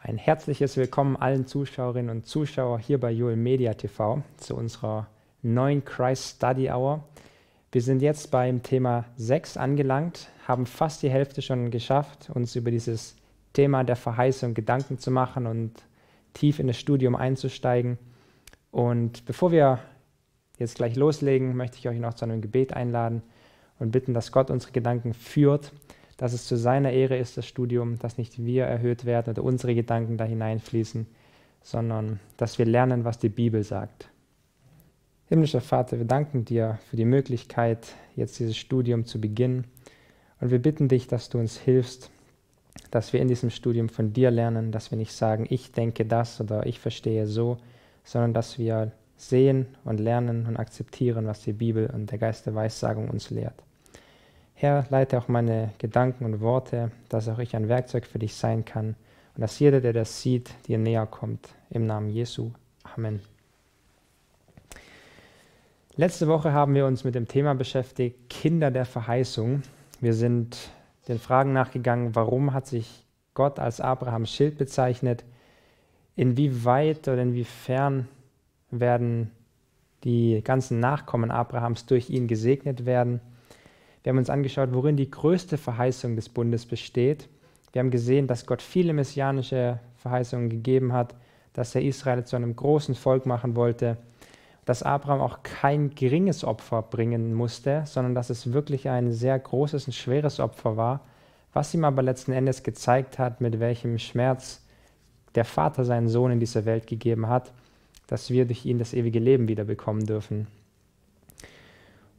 Ein herzliches Willkommen allen Zuschauerinnen und Zuschauern hier bei Joel Media TV zu unserer neuen Christ Study Hour. Wir sind jetzt beim Thema 6 angelangt, haben fast die Hälfte schon geschafft, uns über dieses Thema der Verheißung Gedanken zu machen und tief in das Studium einzusteigen. Und bevor wir jetzt gleich loslegen, möchte ich euch noch zu einem Gebet einladen und bitten, dass Gott unsere Gedanken führt, dass es zu seiner Ehre ist, das Studium, dass nicht wir erhöht werden oder unsere Gedanken da hineinfließen, sondern dass wir lernen, was die Bibel sagt. Himmlischer Vater, wir danken dir für die Möglichkeit, jetzt dieses Studium zu beginnen. Und wir bitten dich, dass du uns hilfst, dass wir in diesem Studium von dir lernen, dass wir nicht sagen, ich denke das oder ich verstehe so, sondern dass wir sehen und lernen und akzeptieren, was die Bibel und der Geist der Weissagung uns lehrt. Herr, leite auch meine Gedanken und Worte, dass auch ich ein Werkzeug für dich sein kann und dass jeder, der das sieht, dir näher kommt. Im Namen Jesu. Amen. Letzte Woche haben wir uns mit dem Thema beschäftigt, Kinder der Verheißung. Wir sind den Fragen nachgegangen, warum hat sich Gott als Abrahams Schild bezeichnet? Inwieweit oder inwiefern werden die ganzen Nachkommen Abrahams durch ihn gesegnet werden? Wir haben uns angeschaut, worin die größte Verheißung des Bundes besteht. Wir haben gesehen, dass Gott viele messianische Verheißungen gegeben hat, dass er Israel zu einem großen Volk machen wollte, dass Abraham auch kein geringes Opfer bringen musste, sondern dass es wirklich ein sehr großes und schweres Opfer war, was ihm aber letzten Endes gezeigt hat, mit welchem Schmerz der Vater seinen Sohn in diese Welt gegeben hat, dass wir durch ihn das ewige Leben wiederbekommen dürfen.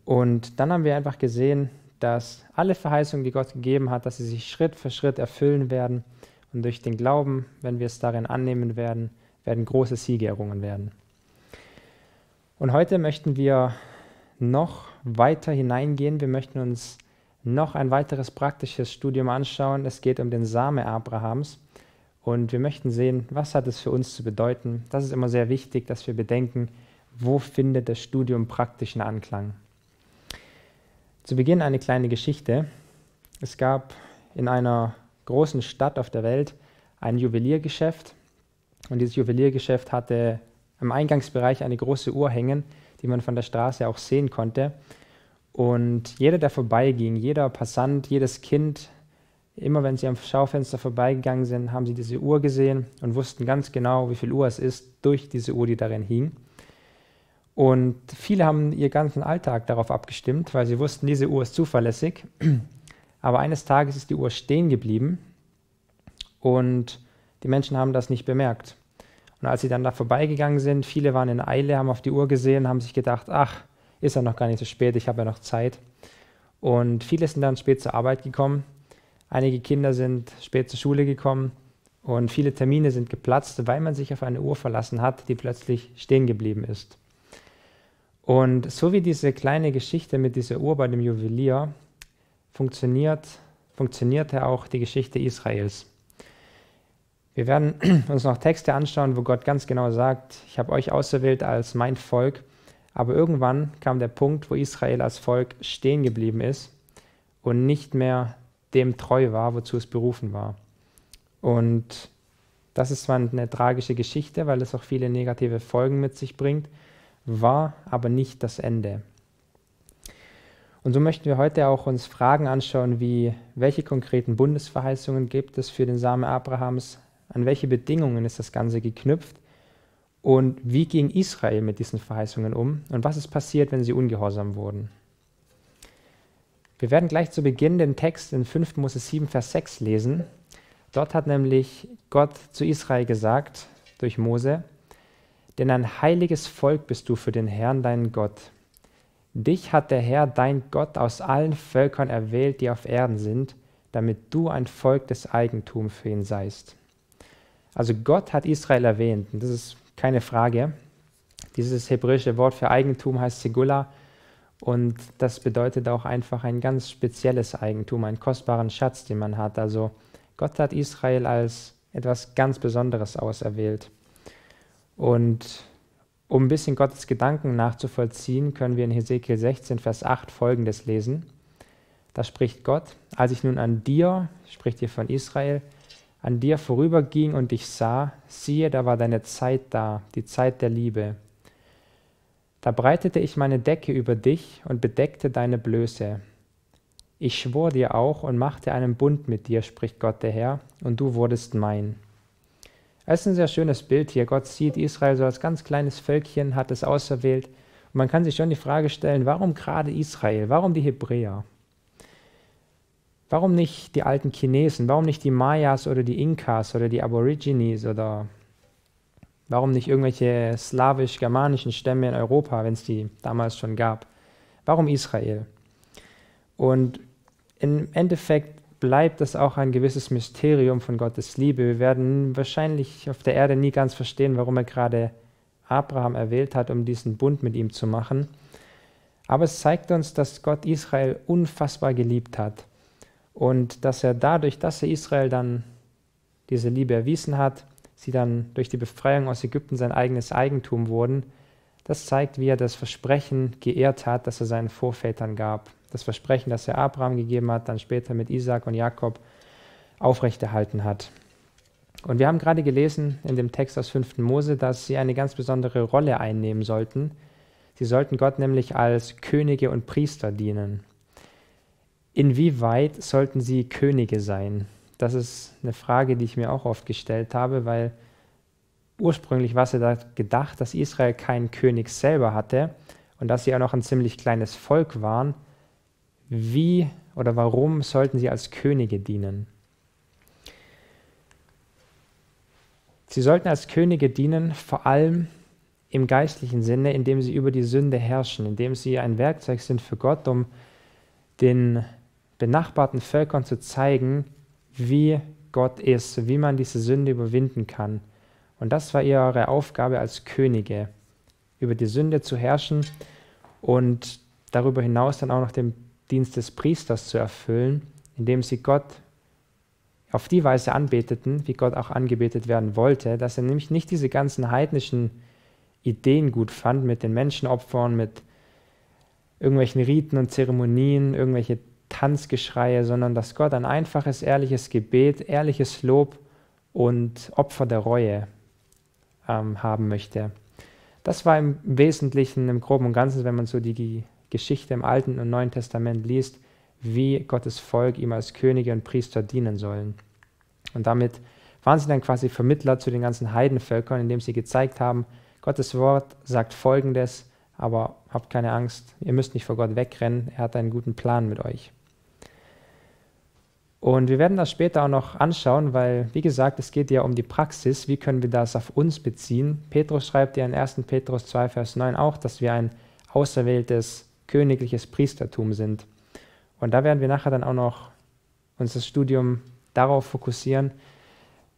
Und dann haben wir einfach gesehen, dass alle Verheißungen, die Gott gegeben hat, dass sie sich Schritt für Schritt erfüllen werden. Und durch den Glauben, wenn wir es darin annehmen werden, werden große Siege errungen werden. Und heute möchten wir noch weiter hineingehen. Wir möchten uns noch ein weiteres praktisches Studium anschauen. Es geht um den Same Abrahams. Und wir möchten sehen, was hat es für uns zu bedeuten. Das ist immer sehr wichtig, dass wir bedenken, wo findet das Studium praktischen Anklang. Zu Beginn eine kleine Geschichte. Es gab in einer großen Stadt auf der Welt ein Juweliergeschäft. Und dieses Juweliergeschäft hatte im Eingangsbereich eine große Uhr hängen, die man von der Straße auch sehen konnte. Und jeder, der vorbeiging, jeder Passant, jedes Kind, immer wenn sie am Schaufenster vorbeigegangen sind, haben sie diese Uhr gesehen und wussten ganz genau, wie viel Uhr es ist, durch diese Uhr, die darin hing. Und viele haben ihren ganzen Alltag darauf abgestimmt, weil sie wussten, diese Uhr ist zuverlässig. Aber eines Tages ist die Uhr stehen geblieben und die Menschen haben das nicht bemerkt. Und als sie dann da vorbeigegangen sind, viele waren in Eile, haben auf die Uhr gesehen, haben sich gedacht, ach, ist ja noch gar nicht so spät, ich habe ja noch Zeit. Und viele sind dann spät zur Arbeit gekommen, einige Kinder sind spät zur Schule gekommen und viele Termine sind geplatzt, weil man sich auf eine Uhr verlassen hat, die plötzlich stehen geblieben ist. Und so wie diese kleine Geschichte mit dieser Uhr bei dem Juwelier funktionierte auch die Geschichte Israels. Wir werden uns noch Texte anschauen, wo Gott ganz genau sagt, ich habe euch auserwählt als mein Volk. Aber irgendwann kam der Punkt, wo Israel als Volk stehen geblieben ist und nicht mehr dem treu war, wozu es berufen war. Und das ist zwar eine tragische Geschichte, weil es auch viele negative Folgen mit sich bringt, war aber nicht das Ende. Und so möchten wir heute auch uns Fragen anschauen, wie welche konkreten Bundesverheißungen gibt es für den Samen Abrahams, an welche Bedingungen ist das Ganze geknüpft und wie ging Israel mit diesen Verheißungen um und was ist passiert, wenn sie ungehorsam wurden. Wir werden gleich zu Beginn den Text in 5. Mose 7, Vers 6 lesen. Dort hat nämlich Gott zu Israel gesagt, durch Mose, denn ein heiliges Volk bist du für den Herrn, deinen Gott. Dich hat der Herr, dein Gott, aus allen Völkern erwählt, die auf Erden sind, damit du ein Volk des Eigentums für ihn seist. Also Gott hat Israel erwähnt, und das ist keine Frage. Dieses hebräische Wort für Eigentum heißt Segula, und das bedeutet auch einfach ein ganz spezielles Eigentum, einen kostbaren Schatz, den man hat. Also Gott hat Israel als etwas ganz Besonderes auserwählt. Und um ein bisschen Gottes Gedanken nachzuvollziehen, können wir in Hesekiel 16, Vers 8 Folgendes lesen. Da spricht Gott, als ich nun an dir, spricht hier von Israel, an dir vorüberging und dich sah, siehe, da war deine Zeit da, die Zeit der Liebe. Da breitete ich meine Decke über dich und bedeckte deine Blöße. Ich schwor dir auch und machte einen Bund mit dir, spricht Gott der Herr, und du wurdest mein. Es ist ein sehr schönes Bild hier. Gott sieht Israel so als ganz kleines Völkchen, hat es auserwählt. Und man kann sich schon die Frage stellen, warum gerade Israel? Warum die Hebräer? Warum nicht die alten Chinesen? Warum nicht die Mayas oder die Inkas oder die Aborigines oder warum nicht irgendwelche slawisch-germanischen Stämme in Europa, wenn es die damals schon gab? Warum Israel? Und im Endeffekt bleibt das auch ein gewisses Mysterium von Gottes Liebe. Wir werden wahrscheinlich auf der Erde nie ganz verstehen, warum er gerade Abraham erwählt hat, um diesen Bund mit ihm zu machen. Aber es zeigt uns, dass Gott Israel unfassbar geliebt hat und dass er dadurch, dass er Israel dann diese Liebe erwiesen hat, sie dann durch die Befreiung aus Ägypten sein eigenes Eigentum wurden, das zeigt, wie er das Versprechen geehrt hat, das er seinen Vorvätern gab. Das Versprechen, das er Abraham gegeben hat, dann später mit Isaak und Jakob aufrechterhalten hat. Und wir haben gerade gelesen in dem Text aus 5. Mose, dass sie eine ganz besondere Rolle einnehmen sollten. Sie sollten Gott nämlich als Könige und Priester dienen. Inwieweit sollten sie Könige sein? Das ist eine Frage, die ich mir auch oft gestellt habe, weil ursprünglich war es ja da gedacht, dass Israel keinen König selber hatte und dass sie auch noch ein ziemlich kleines Volk waren. Wie oder warum sollten sie als Könige dienen? Sie sollten als Könige dienen, vor allem im geistlichen Sinne, indem sie über die Sünde herrschen, indem sie ein Werkzeug sind für Gott, um den benachbarten Völkern zu zeigen, wie Gott ist, wie man diese Sünde überwinden kann. Und das war ihre Aufgabe als Könige, über die Sünde zu herrschen und darüber hinaus dann auch noch den Dienst des Priesters zu erfüllen, indem sie Gott auf die Weise anbeteten, wie Gott auch angebetet werden wollte, dass er nämlich nicht diese ganzen heidnischen Ideen gut fand mit den Menschenopfern, mit irgendwelchen Riten und Zeremonien, irgendwelche Tanzgeschreie, sondern dass Gott ein einfaches, ehrliches Gebet, ehrliches Lob und Opfer der Reue haben möchte. Das war im Wesentlichen, im Groben und Ganzen, wenn man so die Geschichte im Alten und Neuen Testament liest, wie Gottes Volk ihm als Könige und Priester dienen sollen. Und damit waren sie dann quasi Vermittler zu den ganzen Heidenvölkern, indem sie gezeigt haben, Gottes Wort sagt Folgendes, aber habt keine Angst, ihr müsst nicht vor Gott wegrennen, er hat einen guten Plan mit euch. Und wir werden das später auch noch anschauen, weil, wie gesagt, es geht ja um die Praxis, wie können wir das auf uns beziehen. Petrus schreibt ja in 1. Petrus 2, Vers 9 auch, dass wir ein auserwähltes königliches Priestertum sind. Und da werden wir nachher dann auch noch unser Studium darauf fokussieren,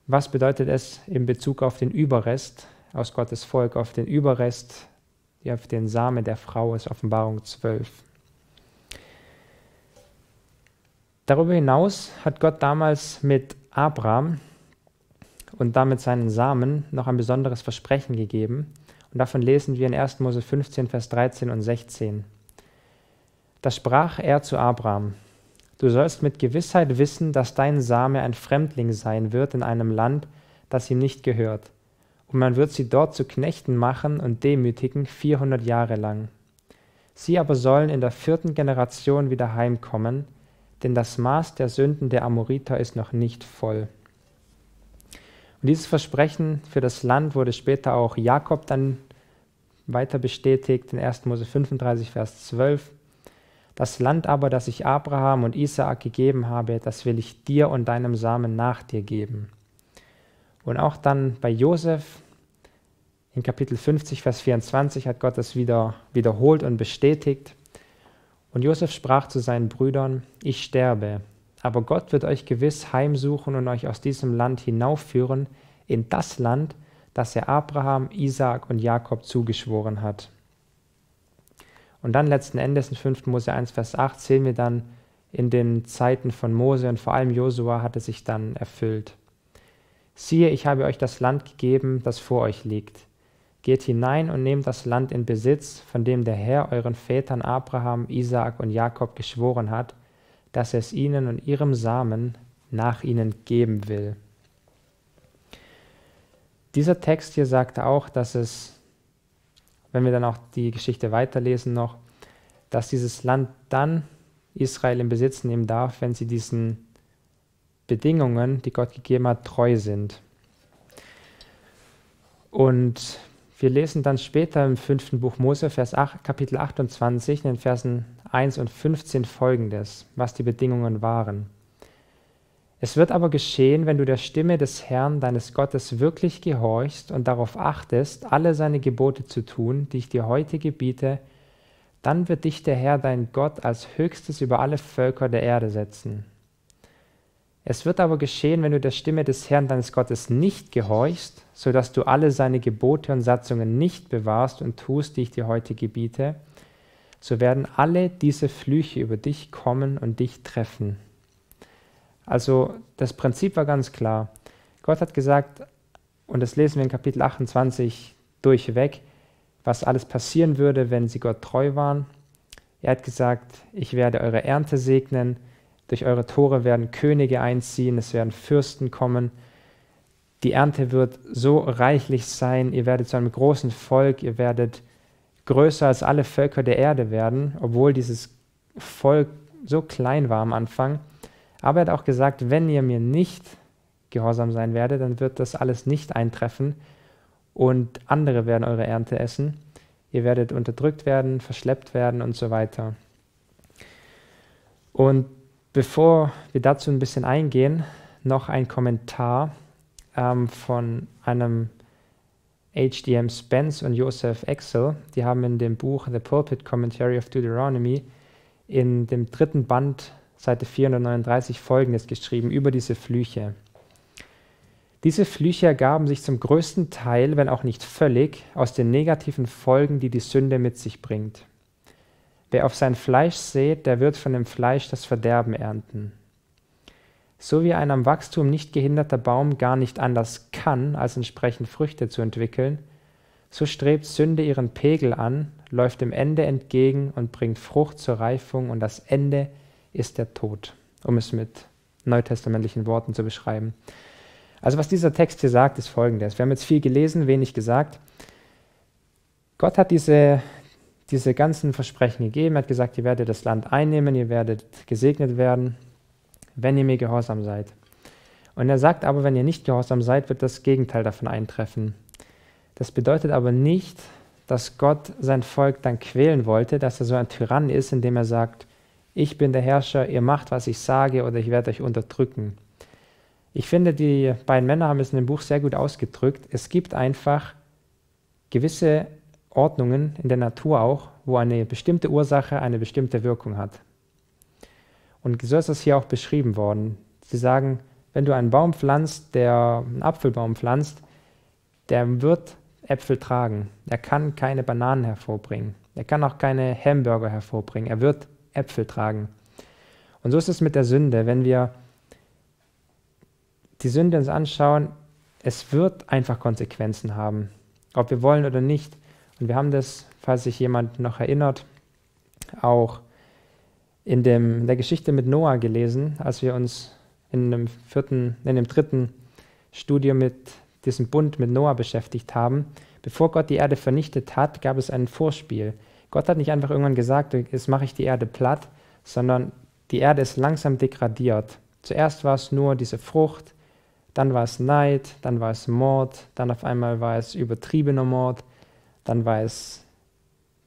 was bedeutet es in Bezug auf den Überrest aus Gottes Volk, auf den Überrest, auf den Samen der Frau ist Offenbarung 12. Darüber hinaus hat Gott damals mit Abraham und damit seinen Samen noch ein besonderes Versprechen gegeben. Und davon lesen wir in 1. Mose 15, Vers 13 und 16. Da sprach er zu Abraham, du sollst mit Gewissheit wissen, dass dein Same ein Fremdling sein wird in einem Land, das ihm nicht gehört. Und man wird sie dort zu Knechten machen und demütigen 400 Jahre lang. Sie aber sollen in der 4. Generation wieder heimkommen, denn das Maß der Sünden der Amoriter ist noch nicht voll. Und dieses Versprechen für das Land wurde später auch Jakob dann weiter bestätigt in 1. Mose 35, Vers 12. Das Land aber, das ich Abraham und Isaak gegeben habe, das will ich dir und deinem Samen nach dir geben. Und auch dann bei Josef in Kapitel 50, Vers 24 hat Gott das wiederholt und bestätigt. Und Josef sprach zu seinen Brüdern, ich sterbe, aber Gott wird euch gewiss heimsuchen und euch aus diesem Land hinaufführen in das Land, das er Abraham, Isaak und Jakob zugeschworen hat. Und dann letzten Endes in 5. Mose 1, Vers 8 sehen wir dann, in den Zeiten von Mose und vor allem Josua hat es sich dann erfüllt. Siehe, ich habe euch das Land gegeben, das vor euch liegt. Geht hinein und nehmt das Land in Besitz, von dem der Herr euren Vätern Abraham, Isaak und Jakob geschworen hat, dass er es ihnen und ihrem Samen nach ihnen geben will. Dieser Text hier sagt auch, dass es, wenn wir dann auch die Geschichte weiterlesen noch, dass dieses Land dann Israel in Besitz nehmen darf, wenn sie diesen Bedingungen, die Gott gegeben hat, treu sind. Und wir lesen dann später im 5. Buch Mose, Vers 8, Kapitel 28, in den Versen 1 und 15 folgendes, was die Bedingungen waren. Es wird aber geschehen, wenn du der Stimme des Herrn, deines Gottes, wirklich gehorchst und darauf achtest, alle seine Gebote zu tun, die ich dir heute gebiete, dann wird dich der Herr, dein Gott, als Höchstes über alle Völker der Erde setzen. Es wird aber geschehen, wenn du der Stimme des Herrn, deines Gottes, nicht gehorchst, sodass du alle seine Gebote und Satzungen nicht bewahrst und tust, die ich dir heute gebiete, so werden alle diese Flüche über dich kommen und dich treffen. Also das Prinzip war ganz klar. Gott hat gesagt, und das lesen wir in Kapitel 28 durchweg, was alles passieren würde, wenn sie Gott treu waren. Er hat gesagt, ich werde eure Ernte segnen, durch eure Tore werden Könige einziehen, es werden Fürsten kommen. Die Ernte wird so reichlich sein, ihr werdet zu einem großen Volk, ihr werdet größer als alle Völker der Erde werden, obwohl dieses Volk so klein war am Anfang. Aber er hat auch gesagt, wenn ihr mir nicht gehorsam sein werdet, dann wird das alles nicht eintreffen und andere werden eure Ernte essen. Ihr werdet unterdrückt werden, verschleppt werden und so weiter. Und bevor wir dazu ein bisschen eingehen, noch ein Kommentar von einem HDM Spence und Joseph Exell. Die haben in dem Buch The Pulpit Commentary of Deuteronomy in dem 3. Band Seite 439 folgendes geschrieben über diese Flüche. Diese Flüche ergaben sich zum größten Teil, wenn auch nicht völlig, aus den negativen Folgen, die die Sünde mit sich bringt. Wer auf sein Fleisch sät, der wird von dem Fleisch das Verderben ernten. So wie ein am Wachstum nicht gehinderter Baum gar nicht anders kann, als entsprechend Früchte zu entwickeln, so strebt Sünde ihren Pegel an, läuft dem Ende entgegen und bringt Frucht zur Reifung und das Ende ist der Tod, um es mit neutestamentlichen Worten zu beschreiben. Also was dieser Text hier sagt, ist folgendes. Wir haben jetzt viel gelesen, wenig gesagt. Gott hat diese ganzen Versprechen gegeben. Er hat gesagt, ihr werdet das Land einnehmen, ihr werdet gesegnet werden, wenn ihr mir gehorsam seid. Und er sagt aber, wenn ihr nicht gehorsam seid, wird das Gegenteil davon eintreffen. Das bedeutet aber nicht, dass Gott sein Volk dann quälen wollte, dass er so ein Tyrann ist, indem er sagt, ich bin der Herrscher, ihr macht, was ich sage, oder ich werde euch unterdrücken. Ich finde, die beiden Männer haben es in dem Buch sehr gut ausgedrückt. Es gibt einfach gewisse Ordnungen in der Natur auch, wo eine bestimmte Ursache eine bestimmte Wirkung hat. Und so ist das hier auch beschrieben worden. Sie sagen, wenn du einen Baum pflanzt, der einen Apfelbaum pflanzt, der wird Äpfel tragen. Er kann keine Bananen hervorbringen. Er kann auch keine Hamburger hervorbringen. Er wird Äpfel tragen. Und so ist es mit der Sünde. Wenn wir die Sünde uns anschauen, es wird einfach Konsequenzen haben, ob wir wollen oder nicht. Und wir haben das, falls sich jemand noch erinnert, auch in der Geschichte mit Noah gelesen, als wir uns in dem dritten Studium mit diesem Bund mit Noah beschäftigt haben. Bevor Gott die Erde vernichtet hat, gab es ein Vorspiel. Gott hat nicht einfach irgendwann gesagt, jetzt mache ich die Erde platt, sondern die Erde ist langsam degradiert. Zuerst war es nur diese Frucht, dann war es Neid, dann war es Mord, dann auf einmal war es übertriebener Mord, dann war es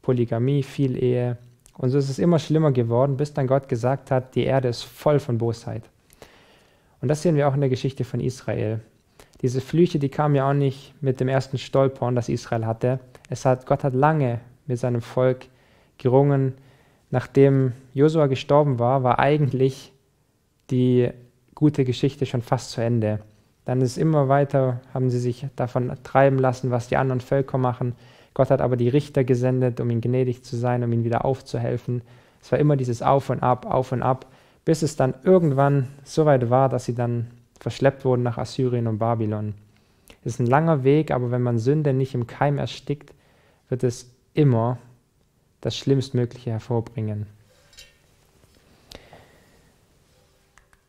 Polygamie, Vielehe. Und so ist es immer schlimmer geworden, bis dann Gott gesagt hat, die Erde ist voll von Bosheit. Und das sehen wir auch in der Geschichte von Israel. Diese Flüche, die kamen ja auch nicht mit dem ersten Stolpern, das Israel hatte. Gott hat lange mit seinem Volk gerungen. Nachdem Josua gestorben war, war eigentlich die gute Geschichte schon fast zu Ende. Dann ist immer weiter, haben sie sich davon treiben lassen, was die anderen Völker machen. Gott hat aber die Richter gesendet, um ihnen gnädig zu sein, um ihnen wieder aufzuhelfen. Es war immer dieses Auf und Ab, bis es dann irgendwann so weit war, dass sie dann verschleppt wurden nach Assyrien und Babylon. Es ist ein langer Weg, aber wenn man Sünde nicht im Keim erstickt, wird es immer das Schlimmstmögliche hervorbringen.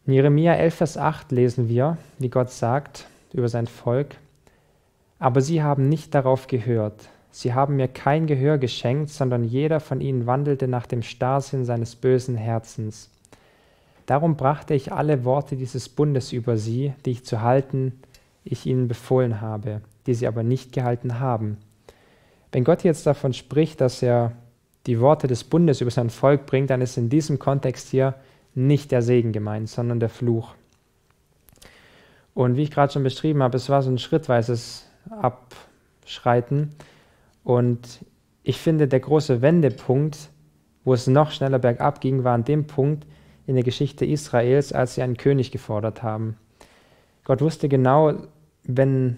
In Jeremia 11, Vers 8 lesen wir, wie Gott sagt über sein Volk, Aber sie haben nicht darauf gehört. Sie haben mir kein Gehör geschenkt, sondern jeder von ihnen wandelte nach dem Starrsinn seines bösen Herzens. Darum brachte ich alle Worte dieses Bundes über sie, die ich zu halten, ich ihnen befohlen habe, die sie aber nicht gehalten haben. Wenn Gott jetzt davon spricht, dass er die Worte des Bundes über sein Volk bringt, dann ist in diesem Kontext hier nicht der Segen gemeint, sondern der Fluch. Und wie ich gerade schon beschrieben habe, es war so ein schrittweises Abschreiten. Und ich finde, der große Wendepunkt, wo es noch schneller bergab ging, war an dem Punkt in der Geschichte Israels, als sie einen König gefordert haben. Gott wusste genau, wenn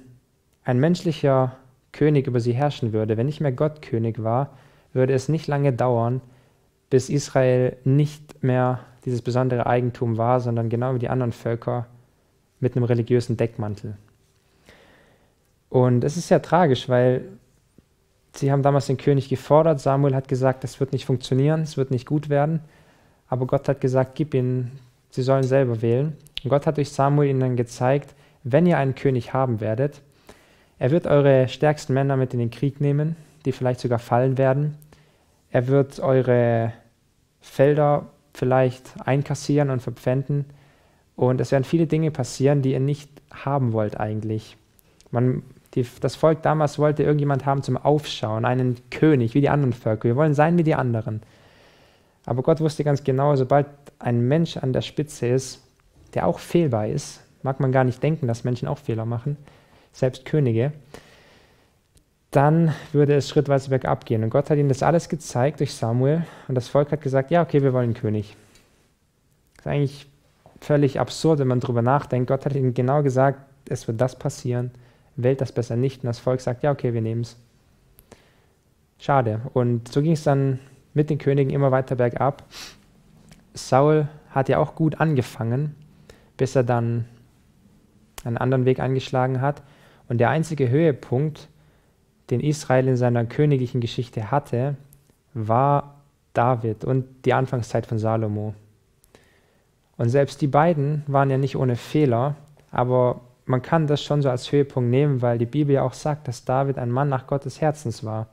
ein menschlicher König über sie herrschen würde, wenn nicht mehr Gott König war, würde es nicht lange dauern, bis Israel nicht mehr dieses besondere Eigentum war, sondern genau wie die anderen Völker mit einem religiösen Deckmantel. Und es ist sehr tragisch, weil sie haben damals den König gefordert. Samuel hat gesagt, das wird nicht funktionieren, es wird nicht gut werden. Aber Gott hat gesagt, gib ihnen, sie sollen selber wählen. Und Gott hat durch Samuel ihnen dann gezeigt, wenn ihr einen König haben werdet, er wird eure stärksten Männer mit in den Krieg nehmen, die vielleicht sogar fallen werden. Er wird eure Felder vielleicht einkassieren und verpfänden. Und es werden viele Dinge passieren, die ihr nicht haben wollt eigentlich. Das Volk damals wollte irgendjemand haben zum Aufschauen, einen König wie die anderen Völker. Wir wollen sein wie die anderen. Aber Gott wusste ganz genau, sobald ein Mensch an der Spitze ist, der auch fehlbar ist, mag man gar nicht denken, dass Menschen auch Fehler machen, selbst Könige, dann würde es schrittweise bergab gehen. Und Gott hat ihnen das alles gezeigt durch Samuel. Und das Volk hat gesagt, ja, okay, wir wollen einen König. Das ist eigentlich völlig absurd, wenn man darüber nachdenkt. Gott hat ihnen genau gesagt, es wird das passieren, wählt das besser nicht. Und das Volk sagt, ja, okay, wir nehmen es. Schade. Und so ging es dann mit den Königen immer weiter bergab. Saul hat ja auch gut angefangen, bis er dann einen anderen Weg eingeschlagen hat. Und der einzige Höhepunkt, den Israel in seiner königlichen Geschichte hatte, war David und die Anfangszeit von Salomo. Und selbst die beiden waren ja nicht ohne Fehler, aber man kann das schon so als Höhepunkt nehmen, weil die Bibel ja auch sagt, dass David ein Mann nach Gottes Herzens war.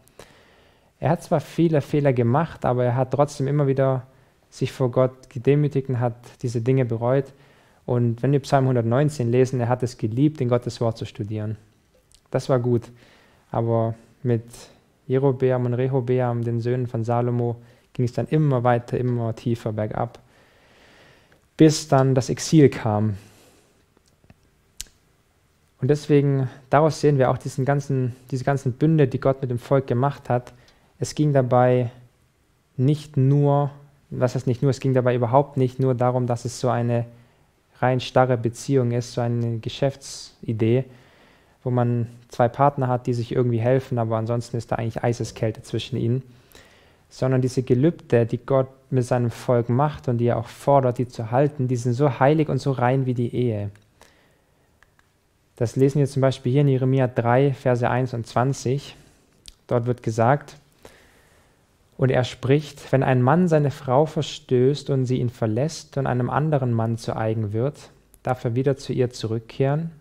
Er hat zwar viele Fehler gemacht, aber er hat trotzdem immer wieder sich vor Gott gedemütigt und hat diese Dinge bereut. Und wenn wir Psalm 119 lesen, er hat es geliebt, in Gottes Wort zu studieren. Das war gut. Aber mit Jerobeam und Rehobeam, den Söhnen von Salomo, ging es dann immer weiter, immer tiefer bergab, bis dann das Exil kam. Und deswegen, daraus sehen wir auch diese ganzen Bünde, die Gott mit dem Volk gemacht hat. Es ging dabei überhaupt nicht nur darum, dass es so eine rein starre Beziehung ist, so eine Geschäftsidee, wo man zwei Partner hat, die sich irgendwie helfen, aber ansonsten ist da eigentlich Eiseskälte zwischen ihnen, sondern diese Gelübde, die Gott mit seinem Volk macht und die er auch fordert, die zu halten, die sind so heilig und so rein wie die Ehe. Das lesen wir zum Beispiel hier in Jeremia 3, Verse 21. Dort wird gesagt, und er spricht, wenn ein Mann seine Frau verstößt und sie ihn verlässt und einem anderen Mann zu eigen wird, darf er wieder zu ihr zurückkehren.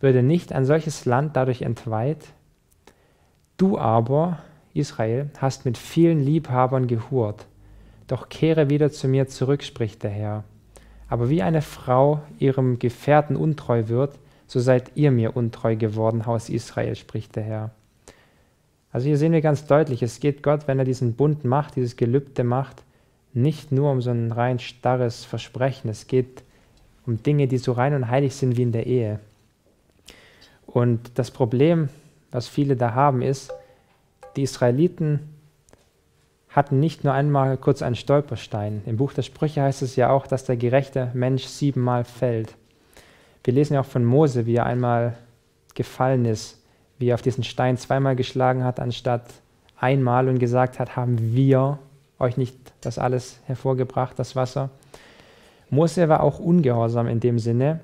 Würde nicht ein solches Land dadurch entweiht? Du aber, Israel, hast mit vielen Liebhabern gehurt, doch kehre wieder zu mir zurück, spricht der Herr. Aber wie eine Frau ihrem Gefährten untreu wird, so seid ihr mir untreu geworden, Haus Israel, spricht der Herr. Also hier sehen wir ganz deutlich, es geht Gott, wenn er diesen Bund macht, dieses Gelübde macht, nicht nur um so ein rein starres Versprechen, es geht um Dinge, die so rein und heilig sind wie in der Ehe. Und das Problem, was viele da haben, ist, die Israeliten hatten nicht nur einmal kurz einen Stolperstein. Im Buch der Sprüche heißt es ja auch, dass der gerechte Mensch 7-mal fällt. Wir lesen ja auch von Mose, wie er einmal gefallen ist, wie er auf diesen Stein 2-mal geschlagen hat, anstatt 1-mal und gesagt hat, haben wir euch nicht das alles hervorgebracht, das Wasser. Mose war auch ungehorsam in dem Sinne,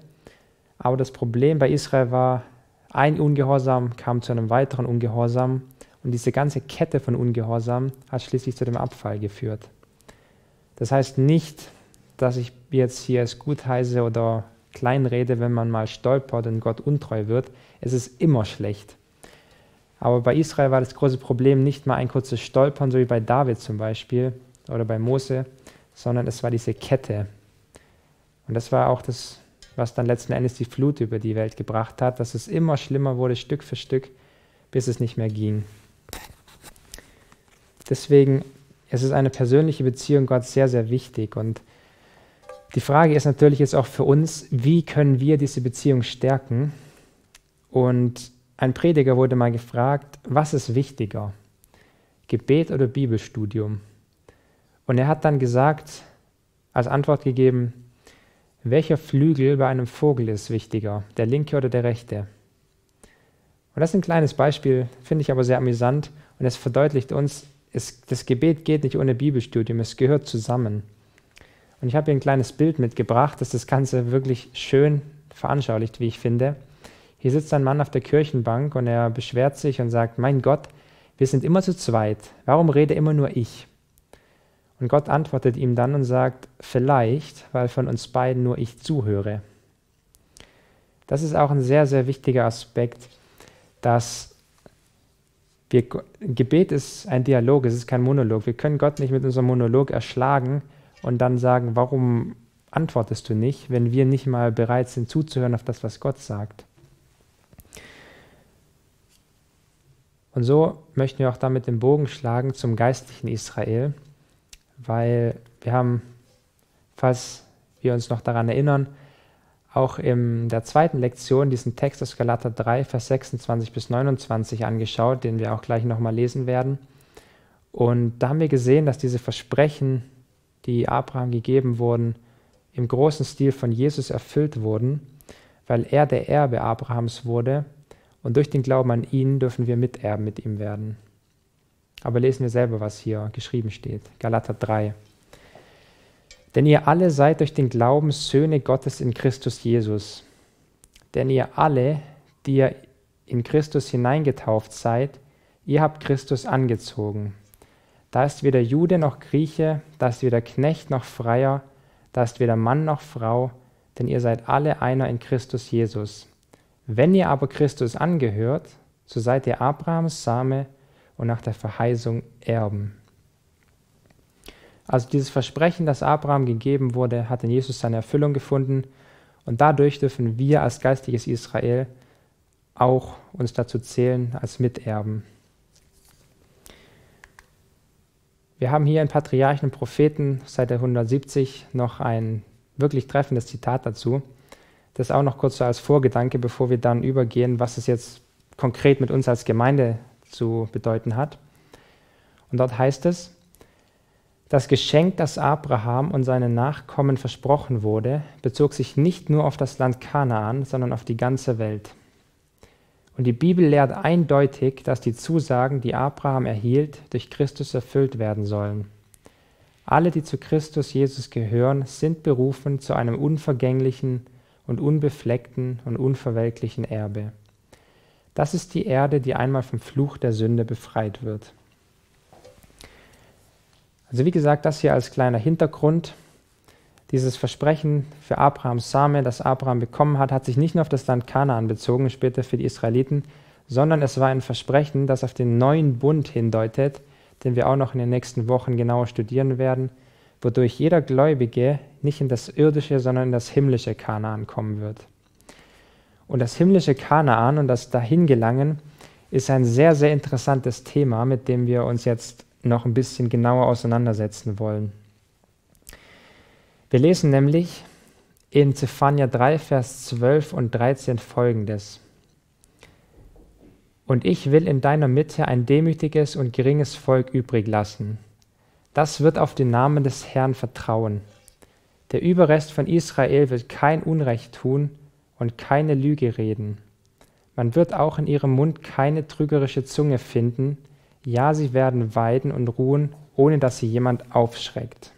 aber das Problem bei Israel war, ein Ungehorsam kam zu einem weiteren Ungehorsam und diese ganze Kette von Ungehorsam hat schließlich zu dem Abfall geführt. Das heißt nicht, dass ich jetzt hier es gut heiße oder Kleinrede, wenn man mal stolpert und Gott untreu wird. Es ist immer schlecht. Aber bei Israel war das große Problem nicht mal ein kurzes Stolpern, so wie bei David zum Beispiel oder bei Mose, sondern es war diese Kette. Und das war auch das, was dann letzten Endes die Flut über die Welt gebracht hat, dass es immer schlimmer wurde, Stück für Stück, bis es nicht mehr ging. Deswegen es ist eine persönliche Beziehung Gott sehr, sehr wichtig. Und die Frage ist natürlich jetzt auch für uns, wie können wir diese Beziehung stärken? Und ein Prediger wurde mal gefragt, was ist wichtiger, Gebet oder Bibelstudium? Und er hat dann gesagt, als Antwort gegeben, welcher Flügel bei einem Vogel ist wichtiger, der linke oder der rechte? Und das ist ein kleines Beispiel, finde ich aber sehr amüsant. Und es verdeutlicht uns, das Gebet geht nicht ohne Bibelstudium, es gehört zusammen. Und ich habe hier ein kleines Bild mitgebracht, das das Ganze wirklich schön veranschaulicht, wie ich finde. Hier sitzt ein Mann auf der Kirchenbank und er beschwert sich und sagt, mein Gott, wir sind immer zu zweit, warum rede immer nur ich? Und Gott antwortet ihm dann und sagt, vielleicht, weil von uns beiden nur ich zuhöre. Das ist auch ein sehr, sehr wichtiger Aspekt, dass Gebet ist ein Dialog, es ist kein Monolog. Wir können Gott nicht mit unserem Monolog erschlagen und dann sagen, warum antwortest du nicht, wenn wir nicht mal bereit sind zuzuhören auf das, was Gott sagt. Und so möchten wir auch damit den Bogen schlagen zum geistlichen Israel, weil wir haben, falls wir uns noch daran erinnern, auch in der zweiten Lektion diesen Text aus Galater 3, Vers 26 bis 29 angeschaut, den wir auch gleich nochmal lesen werden. Und da haben wir gesehen, dass diese Versprechen, die Abraham gegeben wurden, im großen Stil von Jesus erfüllt wurden, weil er der Erbe Abrahams wurde. Und durch den Glauben an ihn dürfen wir Miterben mit ihm werden. Aber lesen wir selber, was hier geschrieben steht. Galater 3. Denn ihr alle seid durch den Glauben Söhne Gottes in Christus Jesus. Denn ihr alle, die ihr in Christus hineingetauft seid, ihr habt Christus angezogen. Da ist weder Jude noch Grieche, da ist weder Knecht noch Freier, da ist weder Mann noch Frau, denn ihr seid alle einer in Christus Jesus. Wenn ihr aber Christus angehört, so seid ihr Abrahams Same und nach der Verheißung Erben. Also dieses Versprechen, das Abraham gegeben wurde, hat in Jesus seine Erfüllung gefunden. Und dadurch dürfen wir als geistiges Israel auch uns dazu zählen als Miterben. Wir haben hier in Patriarchen und Propheten seit der 170 noch ein wirklich treffendes Zitat dazu. Das auch noch kurz so als Vorgedanke, bevor wir dann übergehen, was es jetzt konkret mit uns als Gemeinde zu bedeuten hat. Und dort heißt es, das Geschenk, das Abraham und seinen Nachkommen versprochen wurde, bezog sich nicht nur auf das Land Kanaan, sondern auf die ganze Welt. Und die Bibel lehrt eindeutig, dass die Zusagen, die Abraham erhielt, durch Christus erfüllt werden sollen. Alle, die zu Christus Jesus gehören, sind berufen zu einem unvergänglichen und unbefleckten und unverwelklichen Erbe. Das ist die Erde, die einmal vom Fluch der Sünde befreit wird. Also wie gesagt, das hier als kleiner Hintergrund. Dieses Versprechen für Abrahams Same, das Abraham bekommen hat, hat sich nicht nur auf das Land Kanaan bezogen, später für die Israeliten, sondern es war ein Versprechen, das auf den neuen Bund hindeutet, den wir auch noch in den nächsten Wochen genauer studieren werden, wodurch jeder Gläubige nicht in das irdische, sondern in das himmlische Kanaan kommen wird. Und das himmlische Kanaan und das Dahingelangen ist ein sehr, sehr interessantes Thema, mit dem wir uns jetzt noch ein bisschen genauer auseinandersetzen wollen. Wir lesen nämlich in Zephania 3, Vers 12 und 13 folgendes. Und ich will in deiner Mitte ein demütiges und geringes Volk übrig lassen. Das wird auf den Namen des Herrn vertrauen. Der Überrest von Israel wird kein Unrecht tun und keine Lüge reden. Man wird auch in ihrem Mund keine trügerische Zunge finden, ja, sie werden weiden und ruhen, ohne dass sie jemand aufschreckt.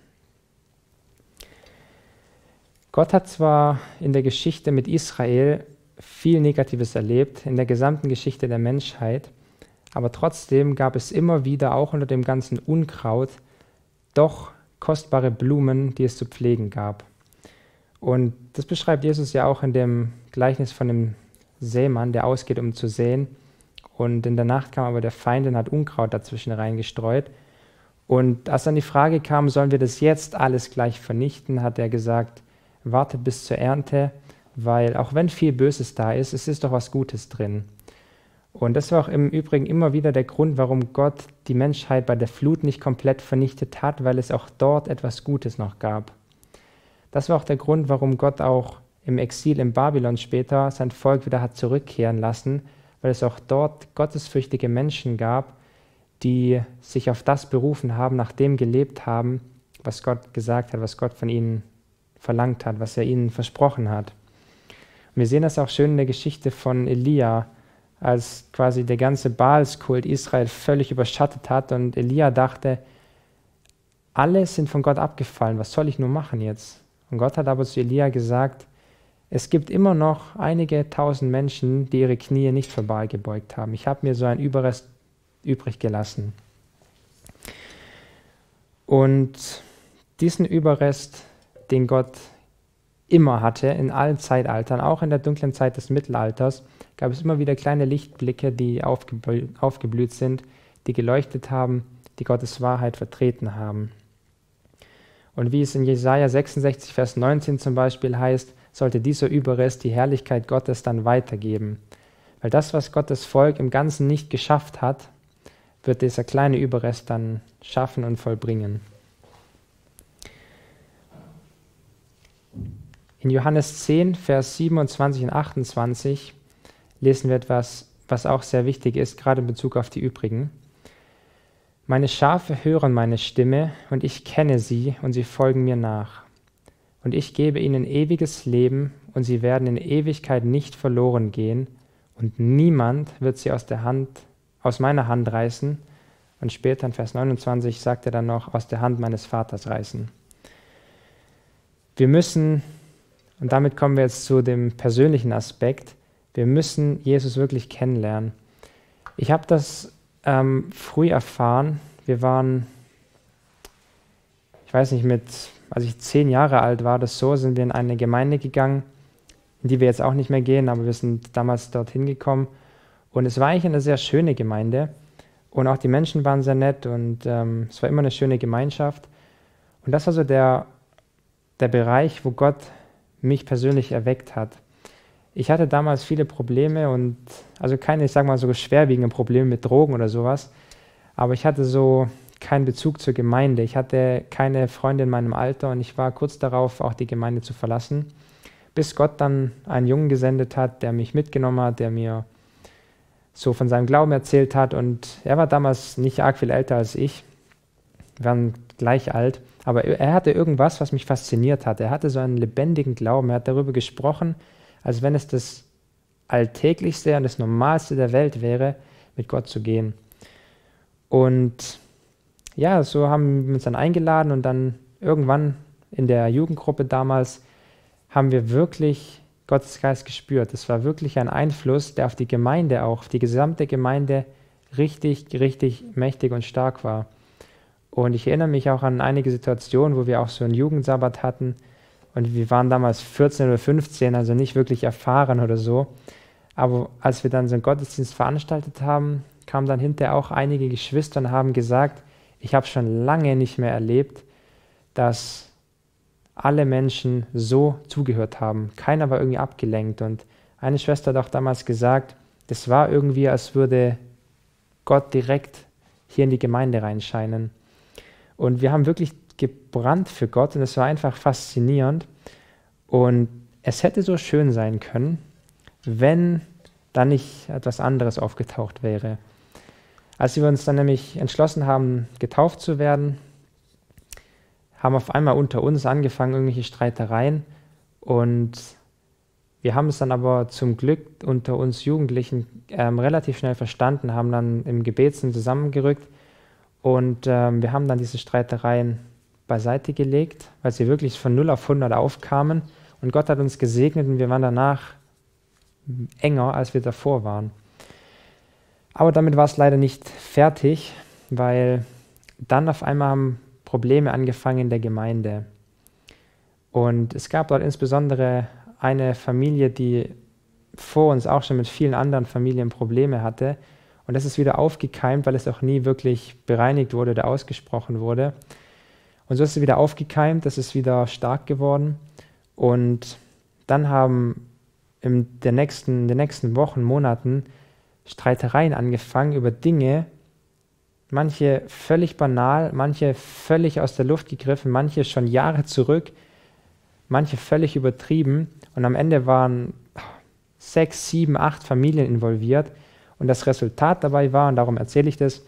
Gott hat zwar in der Geschichte mit Israel viel Negatives erlebt, in der gesamten Geschichte der Menschheit, aber trotzdem gab es immer wieder, auch unter dem ganzen Unkraut, doch kostbare Blumen, die es zu pflegen gab. Und das beschreibt Jesus ja auch in dem Gleichnis von dem Sämann, der ausgeht, um zu säen. Und in der Nacht kam aber der Feind und hat Unkraut dazwischen reingestreut. Und als dann die Frage kam, sollen wir das jetzt alles gleich vernichten, hat er gesagt, wartet bis zur Ernte, weil auch wenn viel Böses da ist, es ist doch was Gutes drin. Und das war auch im Übrigen immer wieder der Grund, warum Gott die Menschheit bei der Flut nicht komplett vernichtet hat, weil es auch dort etwas Gutes noch gab. Das war auch der Grund, warum Gott auch im Exil in Babylon später sein Volk wieder hat zurückkehren lassen, weil es auch dort gottesfürchtige Menschen gab, die sich auf das berufen haben, nach dem gelebt haben, was Gott gesagt hat, was Gott von ihnen verlangt hat, was er ihnen versprochen hat. Und wir sehen das auch schön in der Geschichte von Elia, als quasi der ganze Baalskult Israel völlig überschattet hat und Elia dachte, alle sind von Gott abgefallen, was soll ich nur machen jetzt? Und Gott hat aber zu Elia gesagt, es gibt immer noch einige tausend Menschen, die ihre Knie nicht für Baal gebeugt haben. Ich habe mir so einen Überrest übrig gelassen. Und diesen Überrest, den Gott immer hatte, in allen Zeitaltern, auch in der dunklen Zeit des Mittelalters, gab es immer wieder kleine Lichtblicke, die aufgeblüht sind, die geleuchtet haben, die Gottes Wahrheit vertreten haben. Und wie es in Jesaja 66, Vers 19 zum Beispiel heißt, sollte dieser Überrest die Herrlichkeit Gottes dann weitergeben. Weil das, was Gottes Volk im Ganzen nicht geschafft hat, wird dieser kleine Überrest dann schaffen und vollbringen. In Johannes 10, Vers 27 und 28 lesen wir etwas, was auch sehr wichtig ist, gerade in Bezug auf die übrigen. Meine Schafe hören meine Stimme, und ich kenne sie, und sie folgen mir nach. Und ich gebe ihnen ewiges Leben, und sie werden in Ewigkeit nicht verloren gehen, und niemand wird sie aus meiner Hand reißen. Und später in Vers 29 sagt er dann noch, aus der Hand meines Vaters reißen. Wir müssen, und damit kommen wir jetzt zu dem persönlichen Aspekt, wir müssen Jesus wirklich kennenlernen. Ich habe das früh erfahren. Wir waren, ich weiß nicht, als ich 10 Jahre alt war, sind wir in eine Gemeinde gegangen, in die wir jetzt auch nicht mehr gehen, aber wir sind damals dorthin gekommen. Und es war eigentlich eine sehr schöne Gemeinde. Und auch die Menschen waren sehr nett und es war immer eine schöne Gemeinschaft. Und das war so der Bereich, wo Gott mich persönlich erweckt hat. Ich hatte damals viele Probleme und, also keine, ich sag mal, so schwerwiegenden Probleme mit Drogen oder sowas, aber ich hatte so keinen Bezug zur Gemeinde. Ich hatte keine Freunde in meinem Alter und ich war kurz darauf, auch die Gemeinde zu verlassen, bis Gott dann einen Jungen gesendet hat, der mich mitgenommen hat, der mir so von seinem Glauben erzählt hat, und er war damals nicht arg viel älter als ich. Wir waren gleich alt, aber er hatte irgendwas, was mich fasziniert hat. Er hatte so einen lebendigen Glauben, er hat darüber gesprochen, als wenn es das Alltäglichste und das Normalste der Welt wäre, mit Gott zu gehen. Und ja, so haben wir uns dann eingeladen und dann irgendwann in der Jugendgruppe damals haben wir wirklich Gottes Geist gespürt. Es war wirklich ein Einfluss, der auf die Gemeinde auch, auf die gesamte Gemeinde richtig, richtig mächtig und stark war. Und ich erinnere mich auch an einige Situationen, wo wir auch so einen Jugendsabbat hatten. Und wir waren damals 14 oder 15, also nicht wirklich erfahren oder so. Aber als wir dann so einen Gottesdienst veranstaltet haben, kamen dann hinterher auch einige Geschwister und haben gesagt, ich habe schon lange nicht mehr erlebt, dass alle Menschen so zugehört haben. Keiner war irgendwie abgelenkt. Und eine Schwester hat auch damals gesagt, das war irgendwie, als würde Gott direkt hier in die Gemeinde reinscheinen. Und wir haben wirklich gebrannt für Gott und es war einfach faszinierend. Und es hätte so schön sein können, wenn da nicht etwas anderes aufgetaucht wäre. Als wir uns dann nämlich entschlossen haben, getauft zu werden, haben auf einmal unter uns angefangen irgendwelche Streitereien. Und wir haben es dann aber zum Glück unter uns Jugendlichen relativ schnell verstanden, haben dann im Gebetssinn zusammengerückt und wir haben dann diese Streitereien beiseite gelegt, weil sie wirklich von 0 auf 100 aufkamen. Und Gott hat uns gesegnet und wir waren danach enger, als wir davor waren. Aber damit war es leider nicht fertig, weil dann auf einmal haben Probleme angefangen in der Gemeinde. Und es gab dort insbesondere eine Familie, die vor uns auch schon mit vielen anderen Familien Probleme hatte. Und das ist wieder aufgekeimt, weil es auch nie wirklich bereinigt wurde oder ausgesprochen wurde. Und so ist es wieder aufgekeimt, das ist wieder stark geworden. Und dann haben in den nächsten Wochen, Monaten Streitereien angefangen über Dinge, manche völlig banal, manche völlig aus der Luft gegriffen, manche schon Jahre zurück, manche völlig übertrieben. Und am Ende waren 6, 7, 8 Familien involviert. Und das Resultat dabei war, und darum erzähle ich das,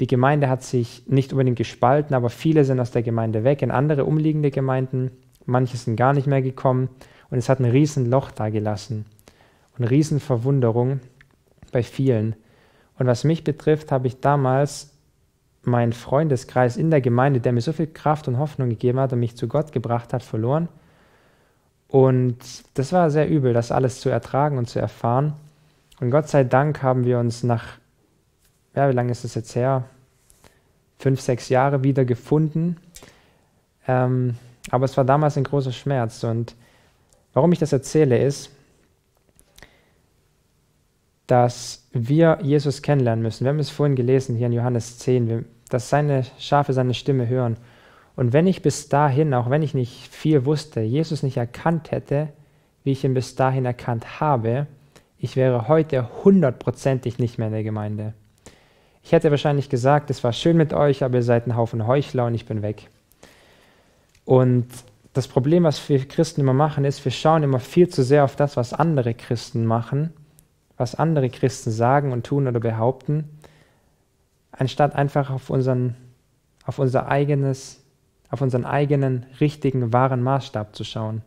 die Gemeinde hat sich nicht unbedingt gespalten, aber viele sind aus der Gemeinde weg in andere umliegende Gemeinden. Manche sind gar nicht mehr gekommen. Und es hat ein Riesenloch dagelassen und eine Riesenverwunderung bei vielen. Und was mich betrifft, habe ich damals meinen Freundeskreis in der Gemeinde, der mir so viel Kraft und Hoffnung gegeben hat und mich zu Gott gebracht hat, verloren. Und das war sehr übel, das alles zu ertragen und zu erfahren. Und Gott sei Dank haben wir uns nach, ja, wie lange ist das jetzt her? 5, 6 Jahre wieder gefunden. Aber es war damals ein großer Schmerz. Und warum ich das erzähle, ist, dass wir Jesus kennenlernen müssen. Wir haben es vorhin gelesen, hier in Johannes 10, dass seine Schafe seine Stimme hören. Und wenn ich bis dahin, auch wenn ich nicht viel wusste, Jesus nicht erkannt hätte, wie ich ihn bis dahin erkannt habe, ich wäre heute 100% nicht mehr in der Gemeinde. Ich hätte wahrscheinlich gesagt, es war schön mit euch, aber ihr seid ein Haufen Heuchler und ich bin weg. Und das Problem, was wir Christen immer machen, ist, wir schauen immer viel zu sehr auf das, was andere Christen machen, was andere Christen sagen und tun oder behaupten, anstatt einfach auf unseren eigenen, richtigen, wahren Maßstab zu schauen.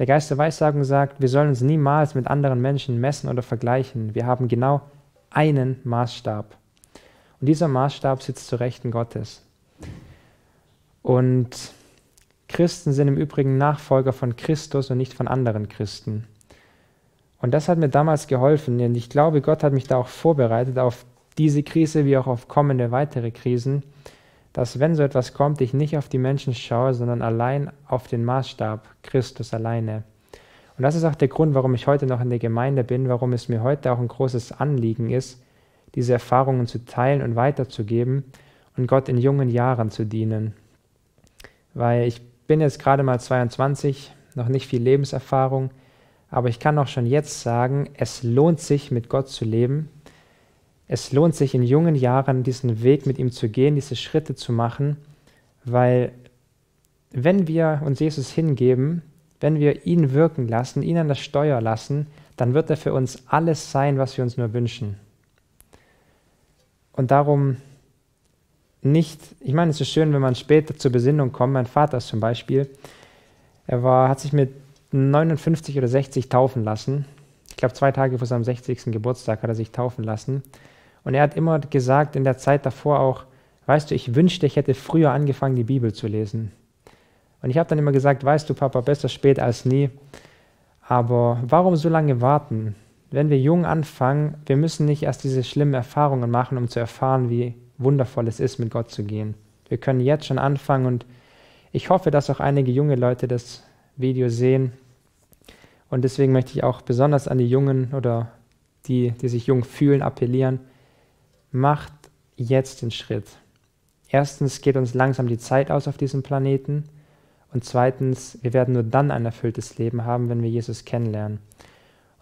Der Geist der Weissagung sagt, wir sollen uns niemals mit anderen Menschen messen oder vergleichen. Wir haben genau einen Maßstab. Und dieser Maßstab sitzt zur Rechten Gottes. Und Christen sind im Übrigen Nachfolger von Christus und nicht von anderen Christen. Und das hat mir damals geholfen, denn ich glaube, Gott hat mich da auch vorbereitet auf diese Krise wie auch auf kommende weitere Krisen, dass wenn so etwas kommt, ich nicht auf die Menschen schaue, sondern allein auf den Maßstab, Christus alleine. Und das ist auch der Grund, warum ich heute noch in der Gemeinde bin, warum es mir heute auch ein großes Anliegen ist, diese Erfahrungen zu teilen und weiterzugeben und Gott in jungen Jahren zu dienen. Weil ich bin jetzt gerade mal 22, noch nicht viel Lebenserfahrung, aber ich kann auch schon jetzt sagen, es lohnt sich, mit Gott zu leben. Es lohnt sich, in jungen Jahren diesen Weg mit ihm zu gehen, diese Schritte zu machen, weil wenn wir uns Jesus hingeben, wenn wir ihn wirken lassen, ihn an das Steuer lassen, dann wird er für uns alles sein, was wir uns nur wünschen. Und darum nicht, ich meine, es ist schön, wenn man später zur Besinnung kommt. Mein Vater ist zum Beispiel, hat sich mit 59 oder 60 taufen lassen. Ich glaube, 2 Tage vor seinem 60. Geburtstag hat er sich taufen lassen. Und er hat immer gesagt, in der Zeit davor auch, weißt du, ich wünschte, ich hätte früher angefangen, die Bibel zu lesen. Und ich habe dann immer gesagt, weißt du, Papa, besser spät als nie. Aber warum so lange warten? Wenn wir jung anfangen, wir müssen nicht erst diese schlimmen Erfahrungen machen, um zu erfahren, wie wundervoll es ist, mit Gott zu gehen. Wir können jetzt schon anfangen und ich hoffe, dass auch einige junge Leute das Video sehen. Und deswegen möchte ich auch besonders an die Jungen oder die sich jung fühlen, appellieren, macht jetzt den Schritt. Erstens geht uns langsam die Zeit aus auf diesem Planeten und zweitens, wir werden nur dann ein erfülltes Leben haben, wenn wir Jesus kennenlernen.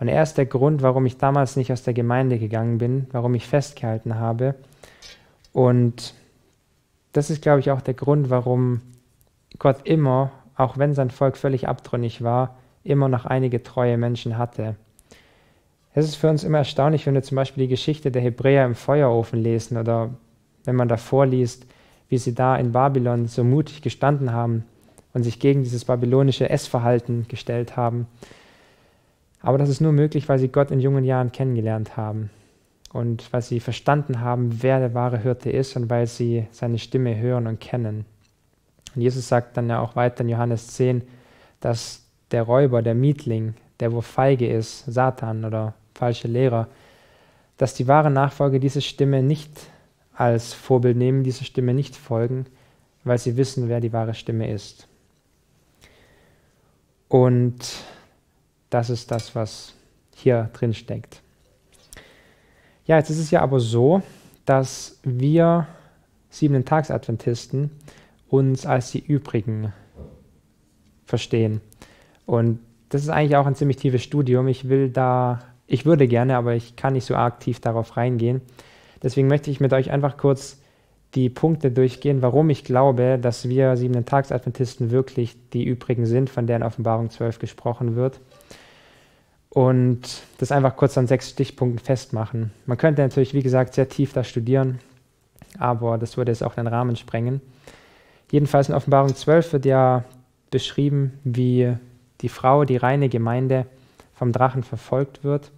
Und er ist der Grund, warum ich damals nicht aus der Gemeinde gegangen bin, warum ich festgehalten habe. Und das ist, glaube ich, auch der Grund, warum Gott immer, auch wenn sein Volk völlig abtrünnig war, immer noch einige treue Menschen hatte. Es ist für uns immer erstaunlich, wenn wir zum Beispiel die Geschichte der Hebräer im Feuerofen lesen oder wenn man davor liest, wie sie da in Babylon so mutig gestanden haben und sich gegen dieses babylonische Essverhalten gestellt haben. Aber das ist nur möglich, weil sie Gott in jungen Jahren kennengelernt haben und weil sie verstanden haben, wer der wahre Hirte ist und weil sie seine Stimme hören und kennen. Und Jesus sagt dann ja auch weiter in Johannes 10, dass der Räuber, der Mietling, der wo feige ist, Satan oder falsche Lehrer, dass die wahren Nachfolger diese Stimme nicht als Vorbild nehmen, diese Stimme nicht folgen, weil sie wissen, wer die wahre Stimme ist. Und das ist das, was hier drin steckt. Ja, jetzt ist es ja aber so, dass wir Siebenten-Tags-Adventisten uns als die übrigen verstehen. Und das ist eigentlich auch ein ziemlich tiefes Studium. Ich würde gerne, aber ich kann nicht so aktiv darauf reingehen. Deswegen möchte ich mit euch einfach kurz die Punkte durchgehen, warum ich glaube, dass wir Siebenten-Tags-Adventisten wirklich die übrigen sind, von der in Offenbarung 12 gesprochen wird. Und das einfach kurz an 6 Stichpunkten festmachen. Man könnte natürlich, wie gesagt, sehr tief da studieren, aber das würde jetzt auch den Rahmen sprengen. Jedenfalls in Offenbarung 12 wird ja beschrieben, wie die Frau, die reine Gemeinde, vom Drachen verfolgt wird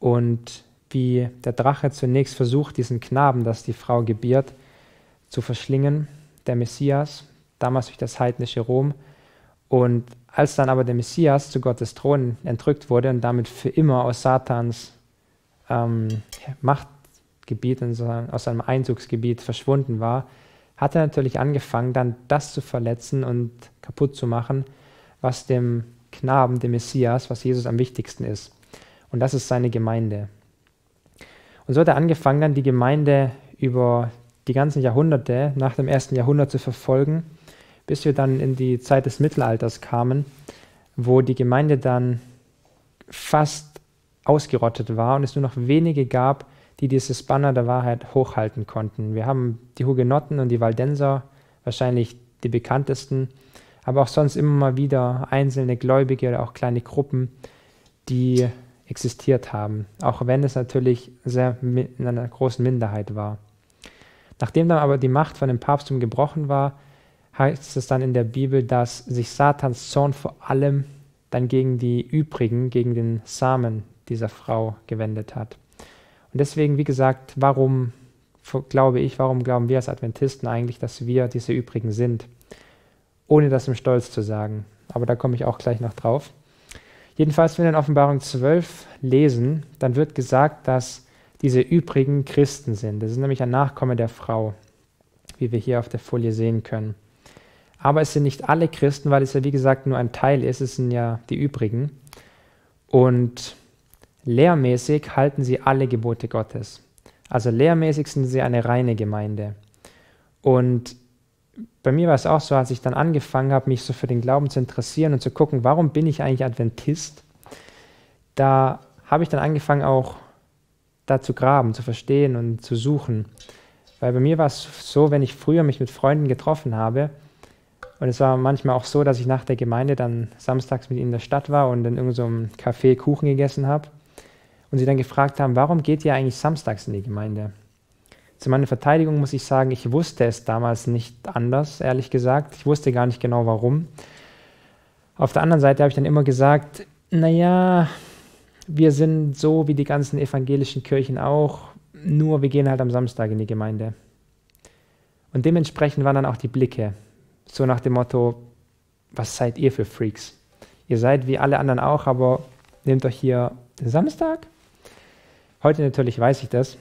und wie der Drache zunächst versucht, diesen Knaben, das die Frau gebiert, zu verschlingen, der Messias, damals durch das heidnische Rom. Und als dann aber der Messias zu Gottes Thron entrückt wurde und damit für immer aus Satans Machtgebiet, aus seinem Einzugsgebiet verschwunden war, hat er natürlich angefangen, dann das zu verletzen und kaputt zu machen, was dem Knaben, dem Messias, was Jesus am wichtigsten ist. Und das ist seine Gemeinde. Und so hat er angefangen, dann die Gemeinde über die ganzen Jahrhunderte nach dem 1. Jahrhundert zu verfolgen, bis wir dann in die Zeit des Mittelalters kamen, wo die Gemeinde dann fast ausgerottet war und es nur noch wenige gab, die dieses Banner der Wahrheit hochhalten konnten. Wir haben die Hugenotten und die Waldenser, wahrscheinlich die bekanntesten, aber auch sonst immer mal wieder einzelne Gläubige oder auch kleine Gruppen, die existiert haben, auch wenn es natürlich sehr in einer großen Minderheit war. Nachdem dann aber die Macht von dem Papsttum gebrochen war, heißt es dann in der Bibel, dass sich Satans Zorn vor allem dann gegen die Übrigen, gegen den Samen dieser Frau gewendet hat. Und deswegen, wie gesagt, warum glauben wir als Adventisten eigentlich, dass wir diese Übrigen sind? Ohne das im Stolz zu sagen. Aber da komme ich auch gleich noch drauf. Jedenfalls, wenn wir in Offenbarung 12 lesen, dann wird gesagt, dass diese übrigen Christen sind. Das ist nämlich ein Nachkomme der Frau, wie wir hier auf der Folie sehen können. Aber es sind nicht alle Christen, weil es ja wie gesagt nur ein Teil ist, es sind ja die übrigen. Und lehrmäßig halten sie alle Gebote Gottes. Also lehrmäßig sind sie eine reine Gemeinde. Und bei mir war es auch so, als ich dann angefangen habe, mich so für den Glauben zu interessieren und zu gucken, warum bin ich eigentlich Adventist, da habe ich dann angefangen auch da zu graben, zu verstehen und zu suchen. Weil bei mir war es so, wenn ich früher mich mit Freunden getroffen habe, und es war manchmal auch so, dass ich nach der Gemeinde dann samstags mit ihnen in der Stadt war und in irgendeinem Café Kuchen gegessen habe und sie dann gefragt haben, warum geht ihr eigentlich samstags in die Gemeinde? Zu meiner Verteidigung muss ich sagen, ich wusste es damals nicht anders, ehrlich gesagt. Ich wusste gar nicht genau, warum. Auf der anderen Seite habe ich dann immer gesagt, naja, wir sind so wie die ganzen evangelischen Kirchen auch, nur wir gehen halt am Samstag in die Gemeinde. Und dementsprechend waren dann auch die Blicke, so nach dem Motto, was seid ihr für Freaks? Ihr seid wie alle anderen auch, aber nehmt euch hier Samstag? Heute natürlich weiß ich das.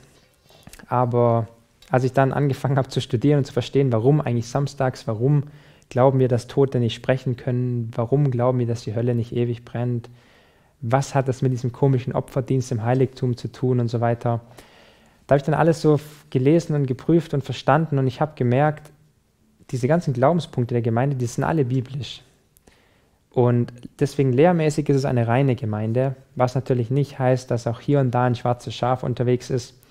Aber als ich dann angefangen habe zu studieren und zu verstehen, warum eigentlich samstags, warum glauben wir, dass Tote nicht sprechen können, warum glauben wir, dass die Hölle nicht ewig brennt, was hat das mit diesem komischen Opferdienst im Heiligtum zu tun und so weiter. Da habe ich dann alles so gelesen und geprüft und verstanden und ich habe gemerkt, diese ganzen Glaubenspunkte der Gemeinde, die sind alle biblisch. Und deswegen lehrmäßig ist es eine reine Gemeinde, was natürlich nicht heißt, dass auch hier und da ein schwarzes Schaf unterwegs ist,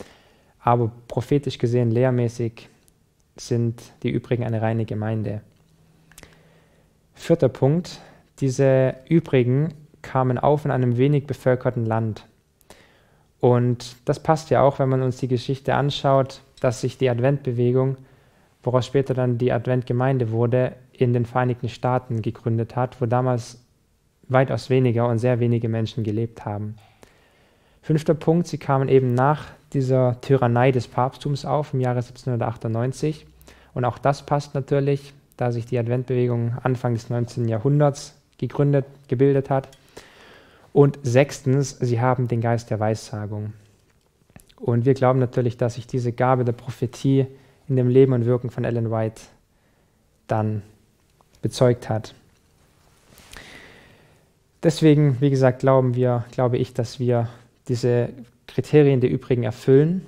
aber prophetisch gesehen, lehrmäßig, sind die Übrigen eine reine Gemeinde. 4. Punkt. Diese Übrigen kamen auf in einem wenig bevölkerten Land. Und das passt ja auch, wenn man uns die Geschichte anschaut, dass sich die Adventbewegung, woraus später dann die Adventgemeinde wurde, in den Vereinigten Staaten gegründet hat, wo damals weitaus weniger und sehr wenige Menschen gelebt haben. 5. Punkt, sie kamen eben nach dieser Tyrannei des Papsttums auf im Jahre 1798. Und auch das passt natürlich, da sich die Adventbewegung Anfang des 19. Jahrhunderts gebildet hat. Und 6. sie haben den Geist der Weissagung. Und wir glauben natürlich, dass sich diese Gabe der Prophetie in dem Leben und Wirken von Ellen White dann bezeugt hat. Deswegen, wie gesagt, glaube ich, dass wir diese Kriterien der übrigen erfüllen.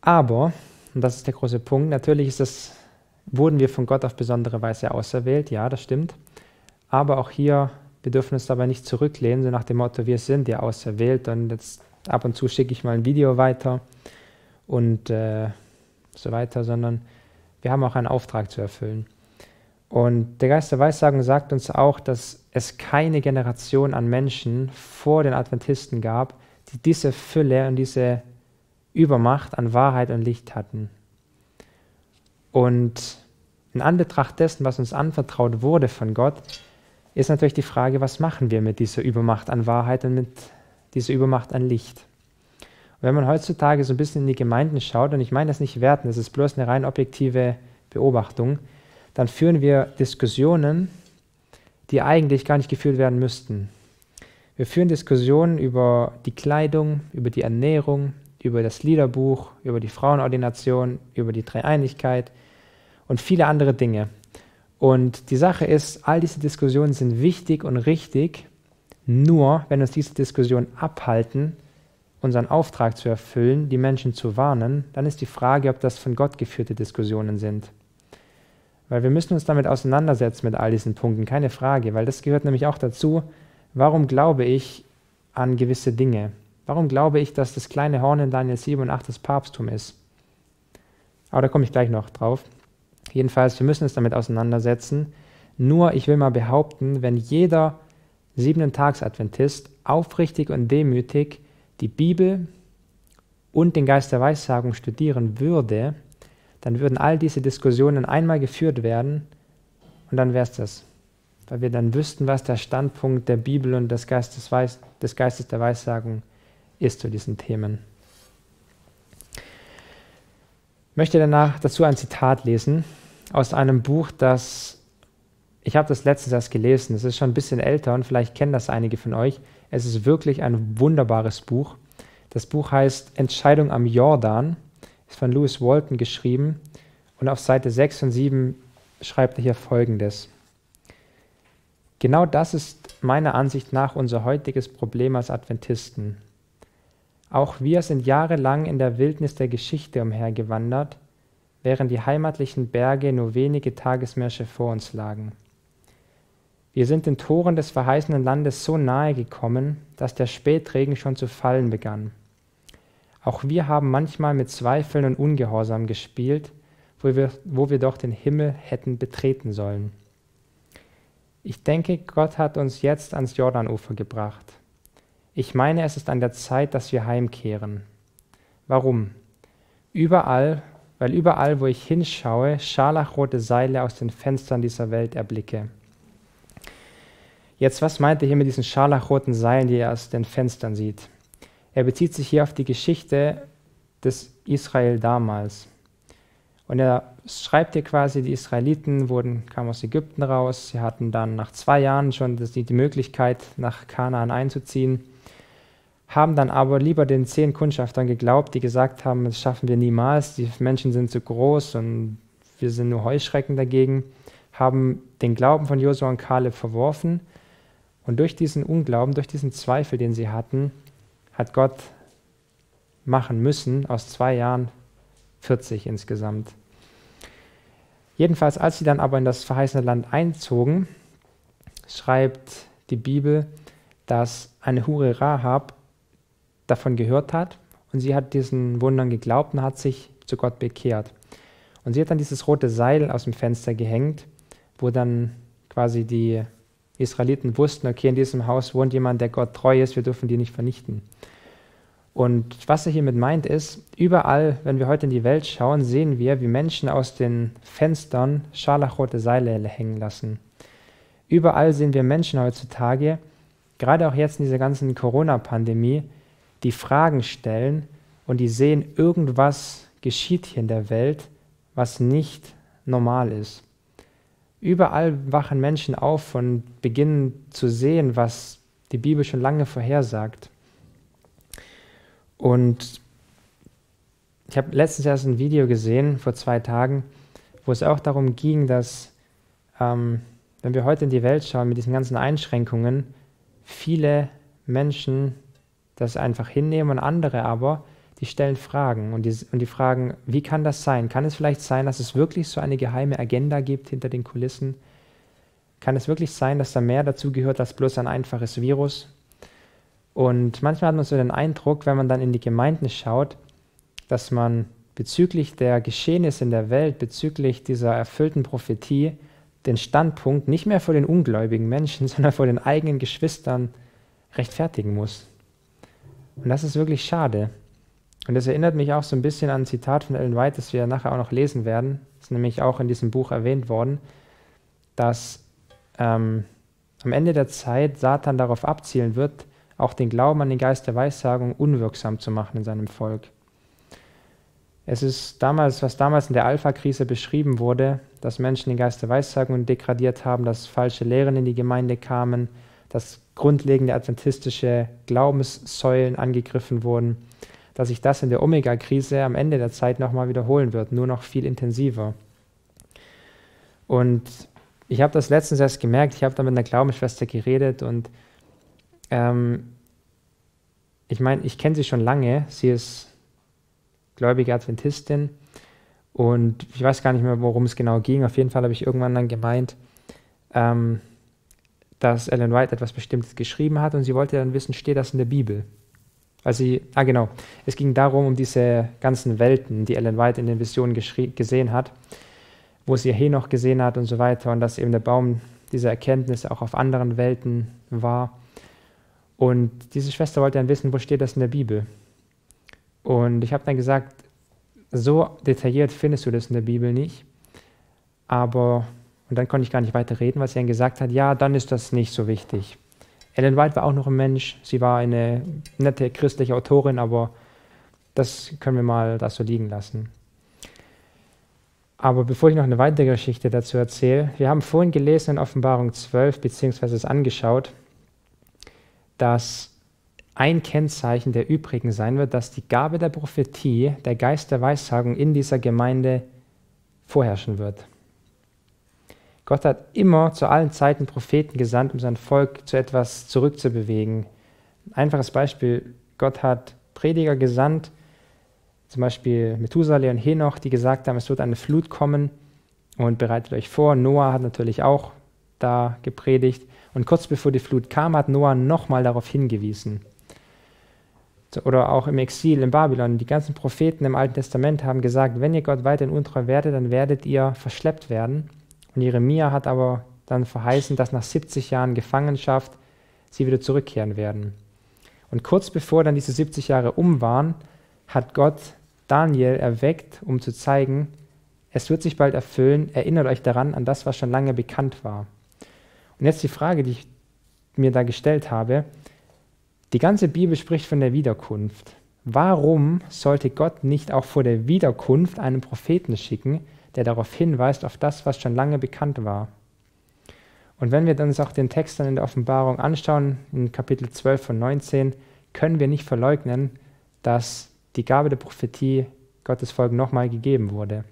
Aber, und das ist der große Punkt, natürlich ist das, wurden wir von Gott auf besondere Weise auserwählt, ja, das stimmt. Aber auch hier, wir dürfen uns dabei nicht zurücklehnen, so nach dem Motto, wir sind ja auserwählt und jetzt ab und zu schicke ich mal ein Video weiter und so weiter, sondern wir haben auch einen Auftrag zu erfüllen. Und der Geist der Weissagung sagt uns auch, dass es keine Generation an Menschen vor den Adventisten gab, die diese Fülle und diese Übermacht an Wahrheit und Licht hatten. Und in Anbetracht dessen, was uns anvertraut wurde von Gott, ist natürlich die Frage, was machen wir mit dieser Übermacht an Wahrheit und mit dieser Übermacht an Licht? Und wenn man heutzutage so ein bisschen in die Gemeinden schaut, und ich meine das nicht werten, das ist bloß eine rein objektive Beobachtung, dann führen wir Diskussionen, die eigentlich gar nicht geführt werden müssten. Wir führen Diskussionen über die Kleidung, über die Ernährung, über das Liederbuch, über die Frauenordination, über die Dreieinigkeit und viele andere Dinge. Und die Sache ist, all diese Diskussionen sind wichtig und richtig, nur wenn uns diese Diskussionen abhalten, unseren Auftrag zu erfüllen, die Menschen zu warnen, dann ist die Frage, ob das von Gott geführte Diskussionen sind. Weil wir müssen uns damit auseinandersetzen mit all diesen Punkten, keine Frage, weil das gehört nämlich auch dazu, warum glaube ich an gewisse Dinge? Warum glaube ich, dass das kleine Horn in Daniel 7 und 8 das Papsttum ist? Aber da komme ich gleich noch drauf. Jedenfalls, wir müssen uns damit auseinandersetzen. Nur, ich will mal behaupten, wenn jeder Siebenten-Tags-Adventist aufrichtig und demütig die Bibel und den Geist der Weissagung studieren würde, dann würden all diese Diskussionen einmal geführt werden und dann wäre es das. Weil wir dann wüssten, was der Standpunkt der Bibel und des Geistes der Weissagung ist zu diesen Themen. Ich möchte danach dazu ein Zitat lesen aus einem Buch, das, ich habe das letztens erst gelesen, es ist schon ein bisschen älter und vielleicht kennen das einige von euch. Es ist wirklich ein wunderbares Buch. Das Buch heißt Entscheidung am Jordan, ist von Lewis Walton geschrieben und auf Seite 6 und 7 schreibt er hier Folgendes. Genau das ist meiner Ansicht nach unser heutiges Problem als Adventisten. Auch wir sind jahrelang in der Wildnis der Geschichte umhergewandert, während die heimatlichen Berge nur wenige Tagesmärsche vor uns lagen. Wir sind den Toren des verheißenen Landes so nahe gekommen, dass der Spätregen schon zu fallen begann. Auch wir haben manchmal mit Zweifeln und Ungehorsam gespielt, wo wir doch den Himmel hätten betreten sollen. Ich denke, Gott hat uns jetzt ans Jordanufer gebracht. Ich meine, es ist an der Zeit, dass wir heimkehren. Warum? Weil überall, wo ich hinschaue, scharlachrote Seile aus den Fenstern dieser Welt erblicke. Jetzt, was meint er hier mit diesen scharlachroten Seilen, die er aus den Fenstern sieht? Er bezieht sich hier auf die Geschichte des Israel damals. Und er schreibt hier quasi, die Israeliten kamen aus Ägypten raus, sie hatten dann nach 2 Jahren schon die Möglichkeit, nach Kanaan einzuziehen, haben dann aber lieber den 10 Kundschaftern geglaubt, die gesagt haben, das schaffen wir niemals, die Menschen sind zu groß und wir sind nur Heuschrecken dagegen, haben den Glauben von Josua und Kaleb verworfen und durch diesen Unglauben, durch diesen Zweifel, den sie hatten, hat Gott machen müssen, aus 2 Jahren 40 insgesamt. Jedenfalls, als sie dann aber in das verheißene Land einzogen, schreibt die Bibel, dass eine Hure Rahab davon gehört hat und sie hat diesen Wundern geglaubt und hat sich zu Gott bekehrt. Und sie hat dann dieses rote Seil aus dem Fenster gehängt, wo dann quasi die Israeliten wussten, okay, in diesem Haus wohnt jemand, der Gott treu ist, wir dürfen die nicht vernichten. Und was er hiermit meint ist, überall, wenn wir heute in die Welt schauen, sehen wir, wie Menschen aus den Fenstern scharlachrote Seile hängen lassen. Überall sehen wir Menschen heutzutage, gerade auch jetzt in dieser ganzen Corona-Pandemie, die Fragen stellen und die sehen, irgendwas geschieht hier in der Welt, was nicht normal ist. Überall wachen Menschen auf und beginnen zu sehen, was die Bibel schon lange vorhersagt. Und ich habe letztens erst ein Video gesehen, vor 2 Tagen, wo es auch darum ging, dass wenn wir heute in die Welt schauen, mit diesen ganzen Einschränkungen, viele Menschen das einfach hinnehmen und andere aber, die stellen Fragen und die fragen, wie kann das sein? Kann es vielleicht sein, dass es wirklich so eine geheime Agenda gibt hinter den Kulissen? Kann es wirklich sein, dass da mehr dazu gehört als bloß ein einfaches Virus? Und manchmal hat man so den Eindruck, wenn man dann in die Gemeinden schaut, dass man bezüglich der Geschehnisse in der Welt, bezüglich dieser erfüllten Prophetie, den Standpunkt nicht mehr vor den ungläubigen Menschen, sondern vor den eigenen Geschwistern rechtfertigen muss. Und das ist wirklich schade. Und das erinnert mich auch so ein bisschen an ein Zitat von Ellen White, das wir nachher auch noch lesen werden. Das ist nämlich auch in diesem Buch erwähnt worden, dass am Ende der Zeit Satan darauf abzielen wird, auch den Glauben an den Geist der Weissagung unwirksam zu machen in seinem Volk. Es ist damals, was damals in der Alpha-Krise beschrieben wurde, dass Menschen den Geist der Weissagung degradiert haben, dass falsche Lehren in die Gemeinde kamen, dass grundlegende adventistische Glaubenssäulen angegriffen wurden, dass sich das in der Omega-Krise am Ende der Zeit nochmal wiederholen wird, nur noch viel intensiver. Und ich habe das letztens erst gemerkt, ich habe da mit einer Glaubensschwester geredet und ich meine, ich kenne sie schon lange, sie ist gläubige Adventistin und ich weiß gar nicht mehr, worum es genau ging. Auf jeden Fall habe ich irgendwann dann gemeint, dass Ellen White etwas Bestimmtes geschrieben hat und sie wollte dann wissen, steht das in der Bibel? Also sie, genau, es ging darum, um diese ganzen Welten, die Ellen White in den Visionen gesehen hat, wo sie Henoch gesehen hat und so weiter und dass eben der Baum dieser Erkenntnis auch auf anderen Welten war. Und diese Schwester wollte dann wissen, wo steht das in der Bibel? Und ich habe dann gesagt, so detailliert findest du das in der Bibel nicht. Aber, und dann konnte ich gar nicht weiter reden, weil sie dann gesagt hat, ja, dann ist das nicht so wichtig. Ellen White war auch noch ein Mensch, sie war eine nette christliche Autorin, aber das können wir mal da so liegen lassen. Aber bevor ich noch eine weitere Geschichte dazu erzähle, wir haben vorhin gelesen in Offenbarung 12, beziehungsweise es angeschaut, dass ein Kennzeichen der Übrigen sein wird, dass die Gabe der Prophetie, der Geist der Weissagung in dieser Gemeinde vorherrschen wird. Gott hat immer zu allen Zeiten Propheten gesandt, um sein Volk zu etwas zurückzubewegen. Ein einfaches Beispiel, Gott hat Prediger gesandt, zum Beispiel Methusalem und Henoch, die gesagt haben, es wird eine Flut kommen und bereitet euch vor. Noah hat natürlich auch da gepredigt und kurz bevor die Flut kam, hat Noah nochmal darauf hingewiesen. Oder auch im Exil in Babylon, die ganzen Propheten im Alten Testament haben gesagt, wenn ihr Gott weiterhin untreu werdet, dann werdet ihr verschleppt werden. Und Jeremia hat aber dann verheißen, dass nach 70 Jahren Gefangenschaft sie wieder zurückkehren werden. Und kurz bevor dann diese 70 Jahre um waren, hat Gott Daniel erweckt, um zu zeigen, es wird sich bald erfüllen, erinnert euch daran an das, was schon lange bekannt war. Und jetzt die Frage, die ich mir da gestellt habe, die ganze Bibel spricht von der Wiederkunft. Warum sollte Gott nicht auch vor der Wiederkunft einen Propheten schicken, der darauf hinweist, auf das, was schon lange bekannt war? Und wenn wir uns auch den Text dann in der Offenbarung anschauen, in Kapitel 12 von 19, können wir nicht verleugnen, dass die Gabe der Prophetie Gottes Volk nochmal gegeben wurde.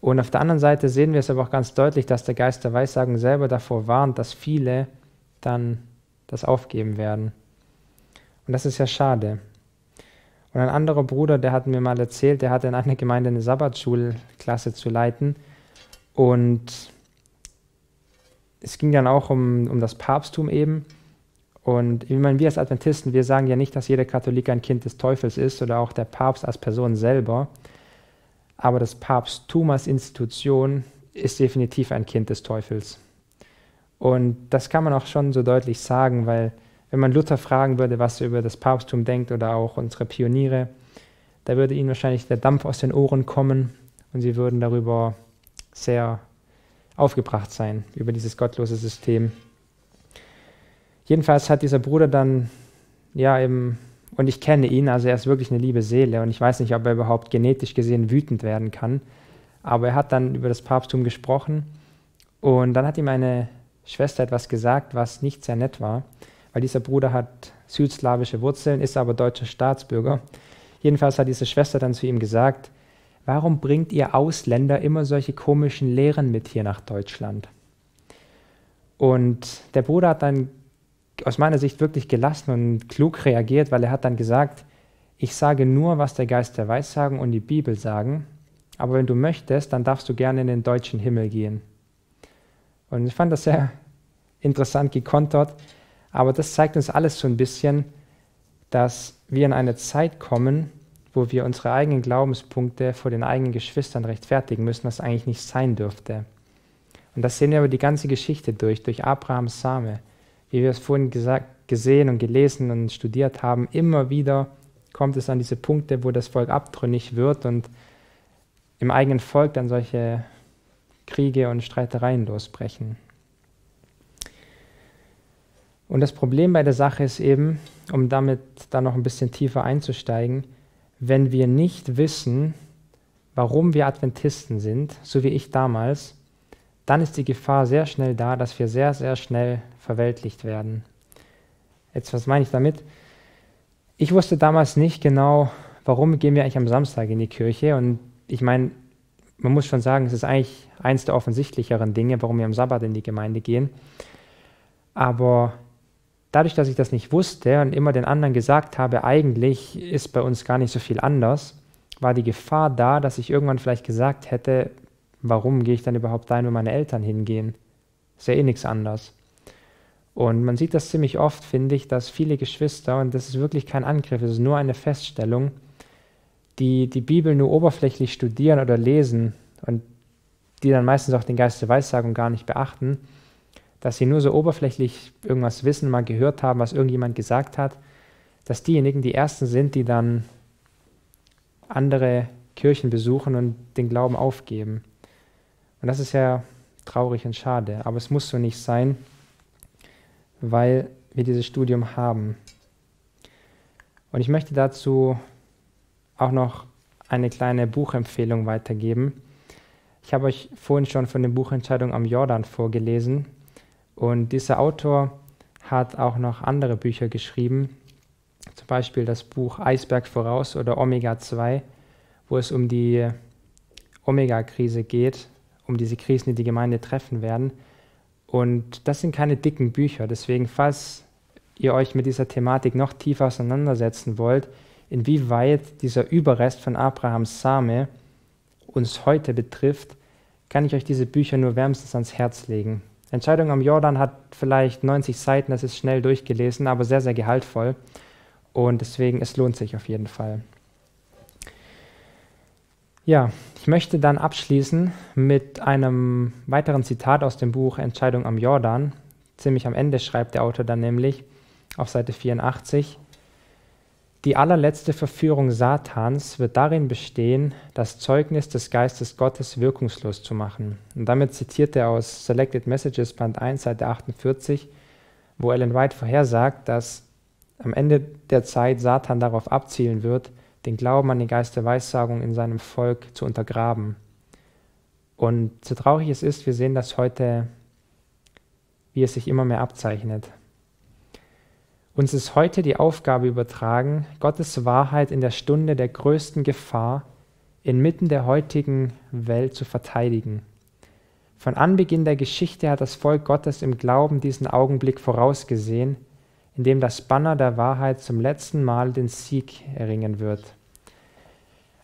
Und auf der anderen Seite sehen wir es aber auch ganz deutlich, dass der Geist der Weissagung selber davor warnt, dass viele dann das aufgeben werden. Und das ist ja schade. Und ein anderer Bruder, der hat mir mal erzählt, der hatte in einer Gemeinde eine Sabbatschulklasse zu leiten. Und es ging dann auch um das Papsttum eben. Und ich meine, wir als Adventisten, wir sagen ja nicht, dass jeder Katholik ein Kind des Teufels ist oder auch der Papst als Person selber. Aber das Papsttum als Institution ist definitiv ein Kind des Teufels. Und das kann man auch schon so deutlich sagen, weil wenn man Luther fragen würde, was er über das Papsttum denkt oder auch unsere Pioniere, da würde ihnen wahrscheinlich der Dampf aus den Ohren kommen und sie würden darüber sehr aufgebracht sein, über dieses gottlose System. Jedenfalls hat dieser Bruder dann, ja eben, und ich kenne ihn, also er ist wirklich eine liebe Seele und ich weiß nicht, ob er überhaupt genetisch gesehen wütend werden kann, aber er hat dann über das Papsttum gesprochen und dann hat ihm eine Schwester etwas gesagt, was nicht sehr nett war, weil dieser Bruder hat südslawische Wurzeln, ist aber deutscher Staatsbürger. Jedenfalls hat diese Schwester dann zu ihm gesagt, warum bringt ihr Ausländer immer solche komischen Lehren mit hier nach Deutschland? Und der Bruder hat dann aus meiner Sicht wirklich gelassen und klug reagiert, weil er hat dann gesagt, ich sage nur, was der Geist der Weissagen und die Bibel sagen, aber wenn du möchtest, dann darfst du gerne in den deutschen Himmel gehen. Und ich fand das sehr interessant gekontert, aber das zeigt uns alles so ein bisschen, dass wir in eine Zeit kommen, wo wir unsere eigenen Glaubenspunkte vor den eigenen Geschwistern rechtfertigen müssen, was eigentlich nicht sein dürfte. Und das sehen wir aber die ganze Geschichte durch Abrahams Same. Wie wir es vorhin gesehen und gelesen und studiert haben, immer wieder kommt es an diese Punkte, wo das Volk abtrünnig wird und im eigenen Volk dann solche Kriege und Streitereien losbrechen. Und das Problem bei der Sache ist eben, um damit dann noch ein bisschen tiefer einzusteigen, wenn wir nicht wissen, warum wir Adventisten sind, so wie ich damals, dann ist die Gefahr sehr schnell da, dass wir sehr, sehr schnell verweltlicht werden. Jetzt, was meine ich damit? Ich wusste damals nicht genau, warum gehen wir eigentlich am Samstag in die Kirche. Und ich meine, man muss schon sagen, es ist eigentlich eins der offensichtlicheren Dinge, warum wir am Sabbat in die Gemeinde gehen. Aber dadurch, dass ich das nicht wusste und immer den anderen gesagt habe, eigentlich ist bei uns gar nicht so viel anders, war die Gefahr da, dass ich irgendwann vielleicht gesagt hätte, warum gehe ich dann überhaupt dahin, wo meine Eltern hingehen? Ist ja eh nichts anders. Und man sieht das ziemlich oft, finde ich, dass viele Geschwister, und das ist wirklich kein Angriff, es ist nur eine Feststellung, die die Bibel nur oberflächlich studieren oder lesen und die dann meistens auch den Geist der Weissagung gar nicht beachten, dass sie nur so oberflächlich irgendwas wissen, mal gehört haben, was irgendjemand gesagt hat, dass diejenigen die Ersten sind, die dann andere Kirchen besuchen und den Glauben aufgeben. Und das ist ja traurig und schade, aber es muss so nicht sein, weil wir dieses Studium haben. Und ich möchte dazu auch noch eine kleine Buchempfehlung weitergeben. Ich habe euch vorhin schon von dem Buch Entscheidung am Jordan vorgelesen. Und dieser Autor hat auch noch andere Bücher geschrieben, zum Beispiel das Buch Eisberg voraus oder Omega 2, wo es um die Omega-Krise geht, um diese Krisen, die die Gemeinde treffen werden. Und das sind keine dicken Bücher, deswegen, falls ihr euch mit dieser Thematik noch tiefer auseinandersetzen wollt, inwieweit dieser Überrest von Abrahams Same uns heute betrifft, kann ich euch diese Bücher nur wärmstens ans Herz legen. Entscheidung am Jordan hat vielleicht 90 Seiten, das ist schnell durchgelesen, aber sehr, sehr gehaltvoll. Und deswegen, es lohnt sich auf jeden Fall. Ja, ich möchte dann abschließen mit einem weiteren Zitat aus dem Buch Entscheidung am Jordan. Ziemlich am Ende schreibt der Autor dann nämlich auf Seite 84: Die allerletzte Verführung Satans wird darin bestehen, das Zeugnis des Geistes Gottes wirkungslos zu machen. Und damit zitiert er aus Selected Messages Band 1, Seite 48, wo Ellen White vorhersagt, dass am Ende der Zeit Satan darauf abzielen wird, den Glauben an den Geist der Weissagung in seinem Volk zu untergraben. Und so traurig es ist, wir sehen das heute, wie es sich immer mehr abzeichnet. Uns ist heute die Aufgabe übertragen, Gottes Wahrheit in der Stunde der größten Gefahr inmitten der heutigen Welt zu verteidigen. Von Anbeginn der Geschichte hat das Volk Gottes im Glauben diesen Augenblick vorausgesehen, in dem das Banner der Wahrheit zum letzten Mal den Sieg erringen wird.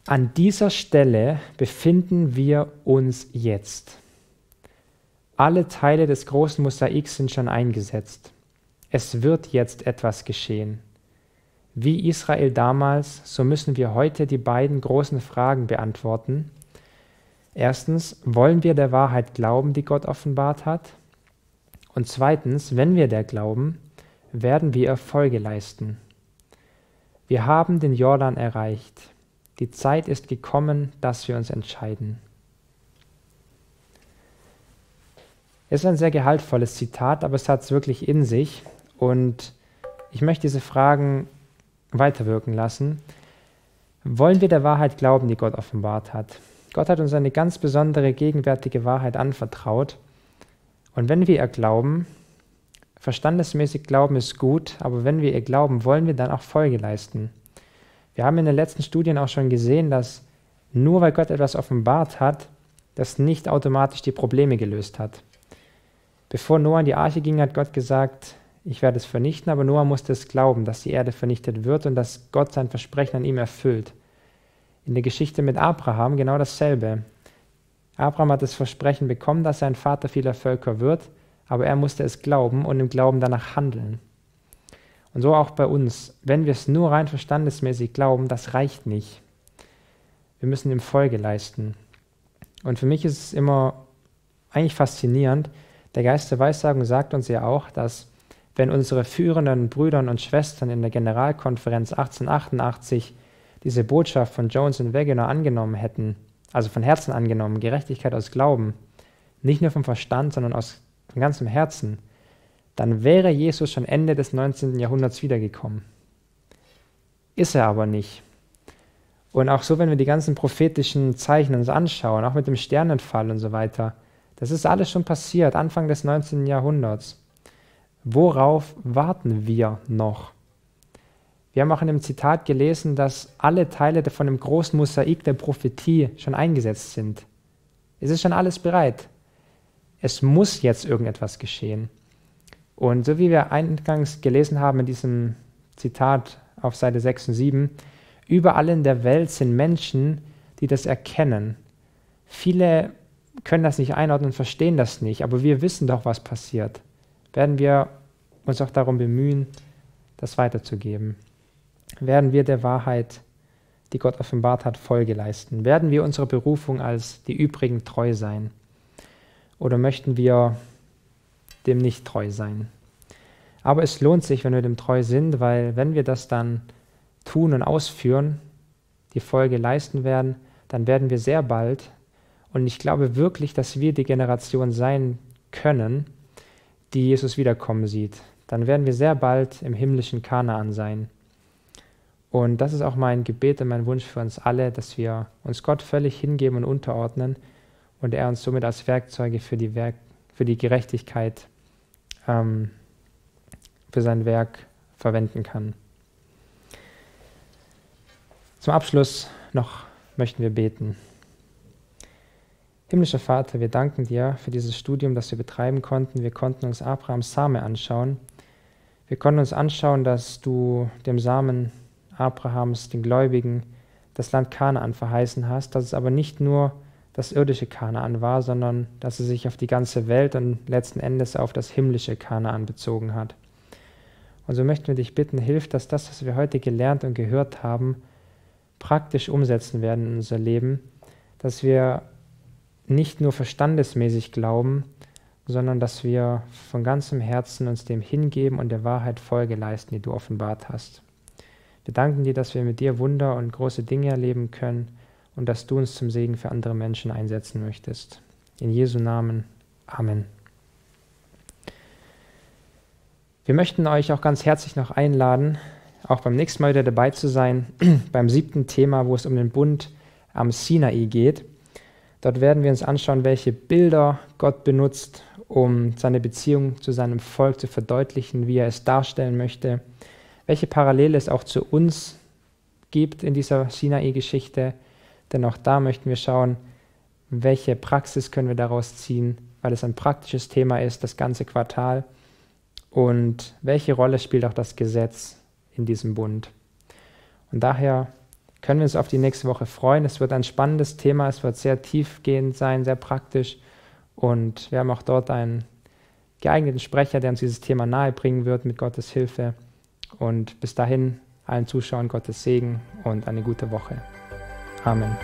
An dieser Stelle befinden wir uns jetzt. Alle Teile des großen Mosaiks sind schon eingesetzt. Es wird jetzt etwas geschehen. Wie Israel damals, so müssen wir heute die beiden großen Fragen beantworten. Erstens, wollen wir der Wahrheit glauben, die Gott offenbart hat? Und zweitens, wenn wir der glauben, werden wir Erfolge leisten. Wir haben den Jordan erreicht. Die Zeit ist gekommen, dass wir uns entscheiden. Es ist ein sehr gehaltvolles Zitat, aber es hat es wirklich in sich. Und ich möchte diese Fragen weiterwirken lassen. Wollen wir der Wahrheit glauben, die Gott offenbart hat? Gott hat uns eine ganz besondere gegenwärtige Wahrheit anvertraut. Und wenn wir ihr glauben, verstandesmäßig glauben ist gut, aber wenn wir ihr glauben, wollen wir dann auch Folge leisten. Wir haben in den letzten Studien auch schon gesehen, dass nur weil Gott etwas offenbart hat, das nicht automatisch die Probleme gelöst hat. Bevor Noah in die Arche ging, hat Gott gesagt, ich werde es vernichten, aber Noah musste es glauben, dass die Erde vernichtet wird und dass Gott sein Versprechen an ihm erfüllt. In der Geschichte mit Abraham genau dasselbe. Abraham hat das Versprechen bekommen, dass er ein Vater vieler Völker wird, aber er musste es glauben und im Glauben danach handeln. Und so auch bei uns. Wenn wir es nur rein verstandesmäßig glauben, das reicht nicht. Wir müssen ihm Folge leisten. Und für mich ist es immer eigentlich faszinierend, der Geist der Weissagung sagt uns ja auch, dass wenn unsere führenden Brüder und Schwestern in der Generalkonferenz 1888 diese Botschaft von Jones und Wegener angenommen hätten, also von Herzen angenommen, Gerechtigkeit aus Glauben, nicht nur vom Verstand, sondern von ganzem Herzen, dann wäre Jesus schon Ende des 19. Jahrhunderts wiedergekommen. Ist er aber nicht. Und auch so, wenn wir die ganzen prophetischen Zeichen uns anschauen, auch mit dem Sternenfall und so weiter, das ist alles schon passiert, Anfang des 19. Jahrhunderts. Worauf warten wir noch? Wir haben auch in dem Zitat gelesen, dass alle Teile von dem großen Mosaik der Prophetie schon eingesetzt sind. Es ist schon alles bereit. Es muss jetzt irgendetwas geschehen. Und so wie wir eingangs gelesen haben in diesem Zitat auf Seite 6 und 7, überall in der Welt sind Menschen, die das erkennen. Viele können das nicht einordnen und verstehen das nicht, aber wir wissen doch, was passiert. Werden wir uns auch darum bemühen, das weiterzugeben? Werden wir der Wahrheit, die Gott offenbart hat, Folge leisten? Werden wir unserer Berufung als die übrigen treu sein? Oder möchten wir dem nicht treu sein? Aber es lohnt sich, wenn wir dem treu sind, weil wenn wir das dann tun und ausführen, die Folge leisten werden, dann werden wir sehr bald, und ich glaube wirklich, dass wir die Generation sein können, die Jesus wiederkommen sieht, dann werden wir sehr bald im himmlischen Kanaan sein. Und das ist auch mein Gebet und mein Wunsch für uns alle, dass wir uns Gott völlig hingeben und unterordnen und er uns somit als Werkzeuge für die Gerechtigkeit für sein Werk verwenden kann. Zum Abschluss noch möchten wir beten. Himmlischer Vater, wir danken dir für dieses Studium, das wir betreiben konnten. Wir konnten uns Abrahams Same anschauen. Wir konnten uns anschauen, dass du dem Samen Abrahams, den Gläubigen, das Land Kanaan verheißen hast, dass es aber nicht nur das irdische Kanaan war, sondern dass es sich auf die ganze Welt und letzten Endes auf das himmlische Kanaan bezogen hat. Und so möchten wir dich bitten, hilf, dass das, was wir heute gelernt und gehört haben, praktisch umsetzen werden in unser Leben, dass wir nicht nur verstandesmäßig glauben, sondern dass wir von ganzem Herzen uns dem hingeben und der Wahrheit Folge leisten, die du offenbart hast. Wir danken dir, dass wir mit dir Wunder und große Dinge erleben können und dass du uns zum Segen für andere Menschen einsetzen möchtest. In Jesu Namen. Amen. Wir möchten euch auch ganz herzlich noch einladen, auch beim nächsten Mal wieder dabei zu sein, beim 7. Thema, wo es um den Bund am Sinai geht. Dort werden wir uns anschauen, welche Bilder Gott benutzt, um seine Beziehung zu seinem Volk zu verdeutlichen, wie er es darstellen möchte, welche Parallele es auch zu uns gibt in dieser Sinai-Geschichte. Denn auch da möchten wir schauen, welche Praxis können wir daraus ziehen, weil es ein praktisches Thema ist, das ganze Quartal. Und welche Rolle spielt auch das Gesetz in diesem Bund? Und daher können wir uns auf die nächste Woche freuen. Es wird ein spannendes Thema, es wird sehr tiefgehend sein, sehr praktisch. Und wir haben auch dort einen geeigneten Sprecher, der uns dieses Thema nahebringen wird mit Gottes Hilfe. Und bis dahin allen Zuschauern Gottes Segen und eine gute Woche. Amen.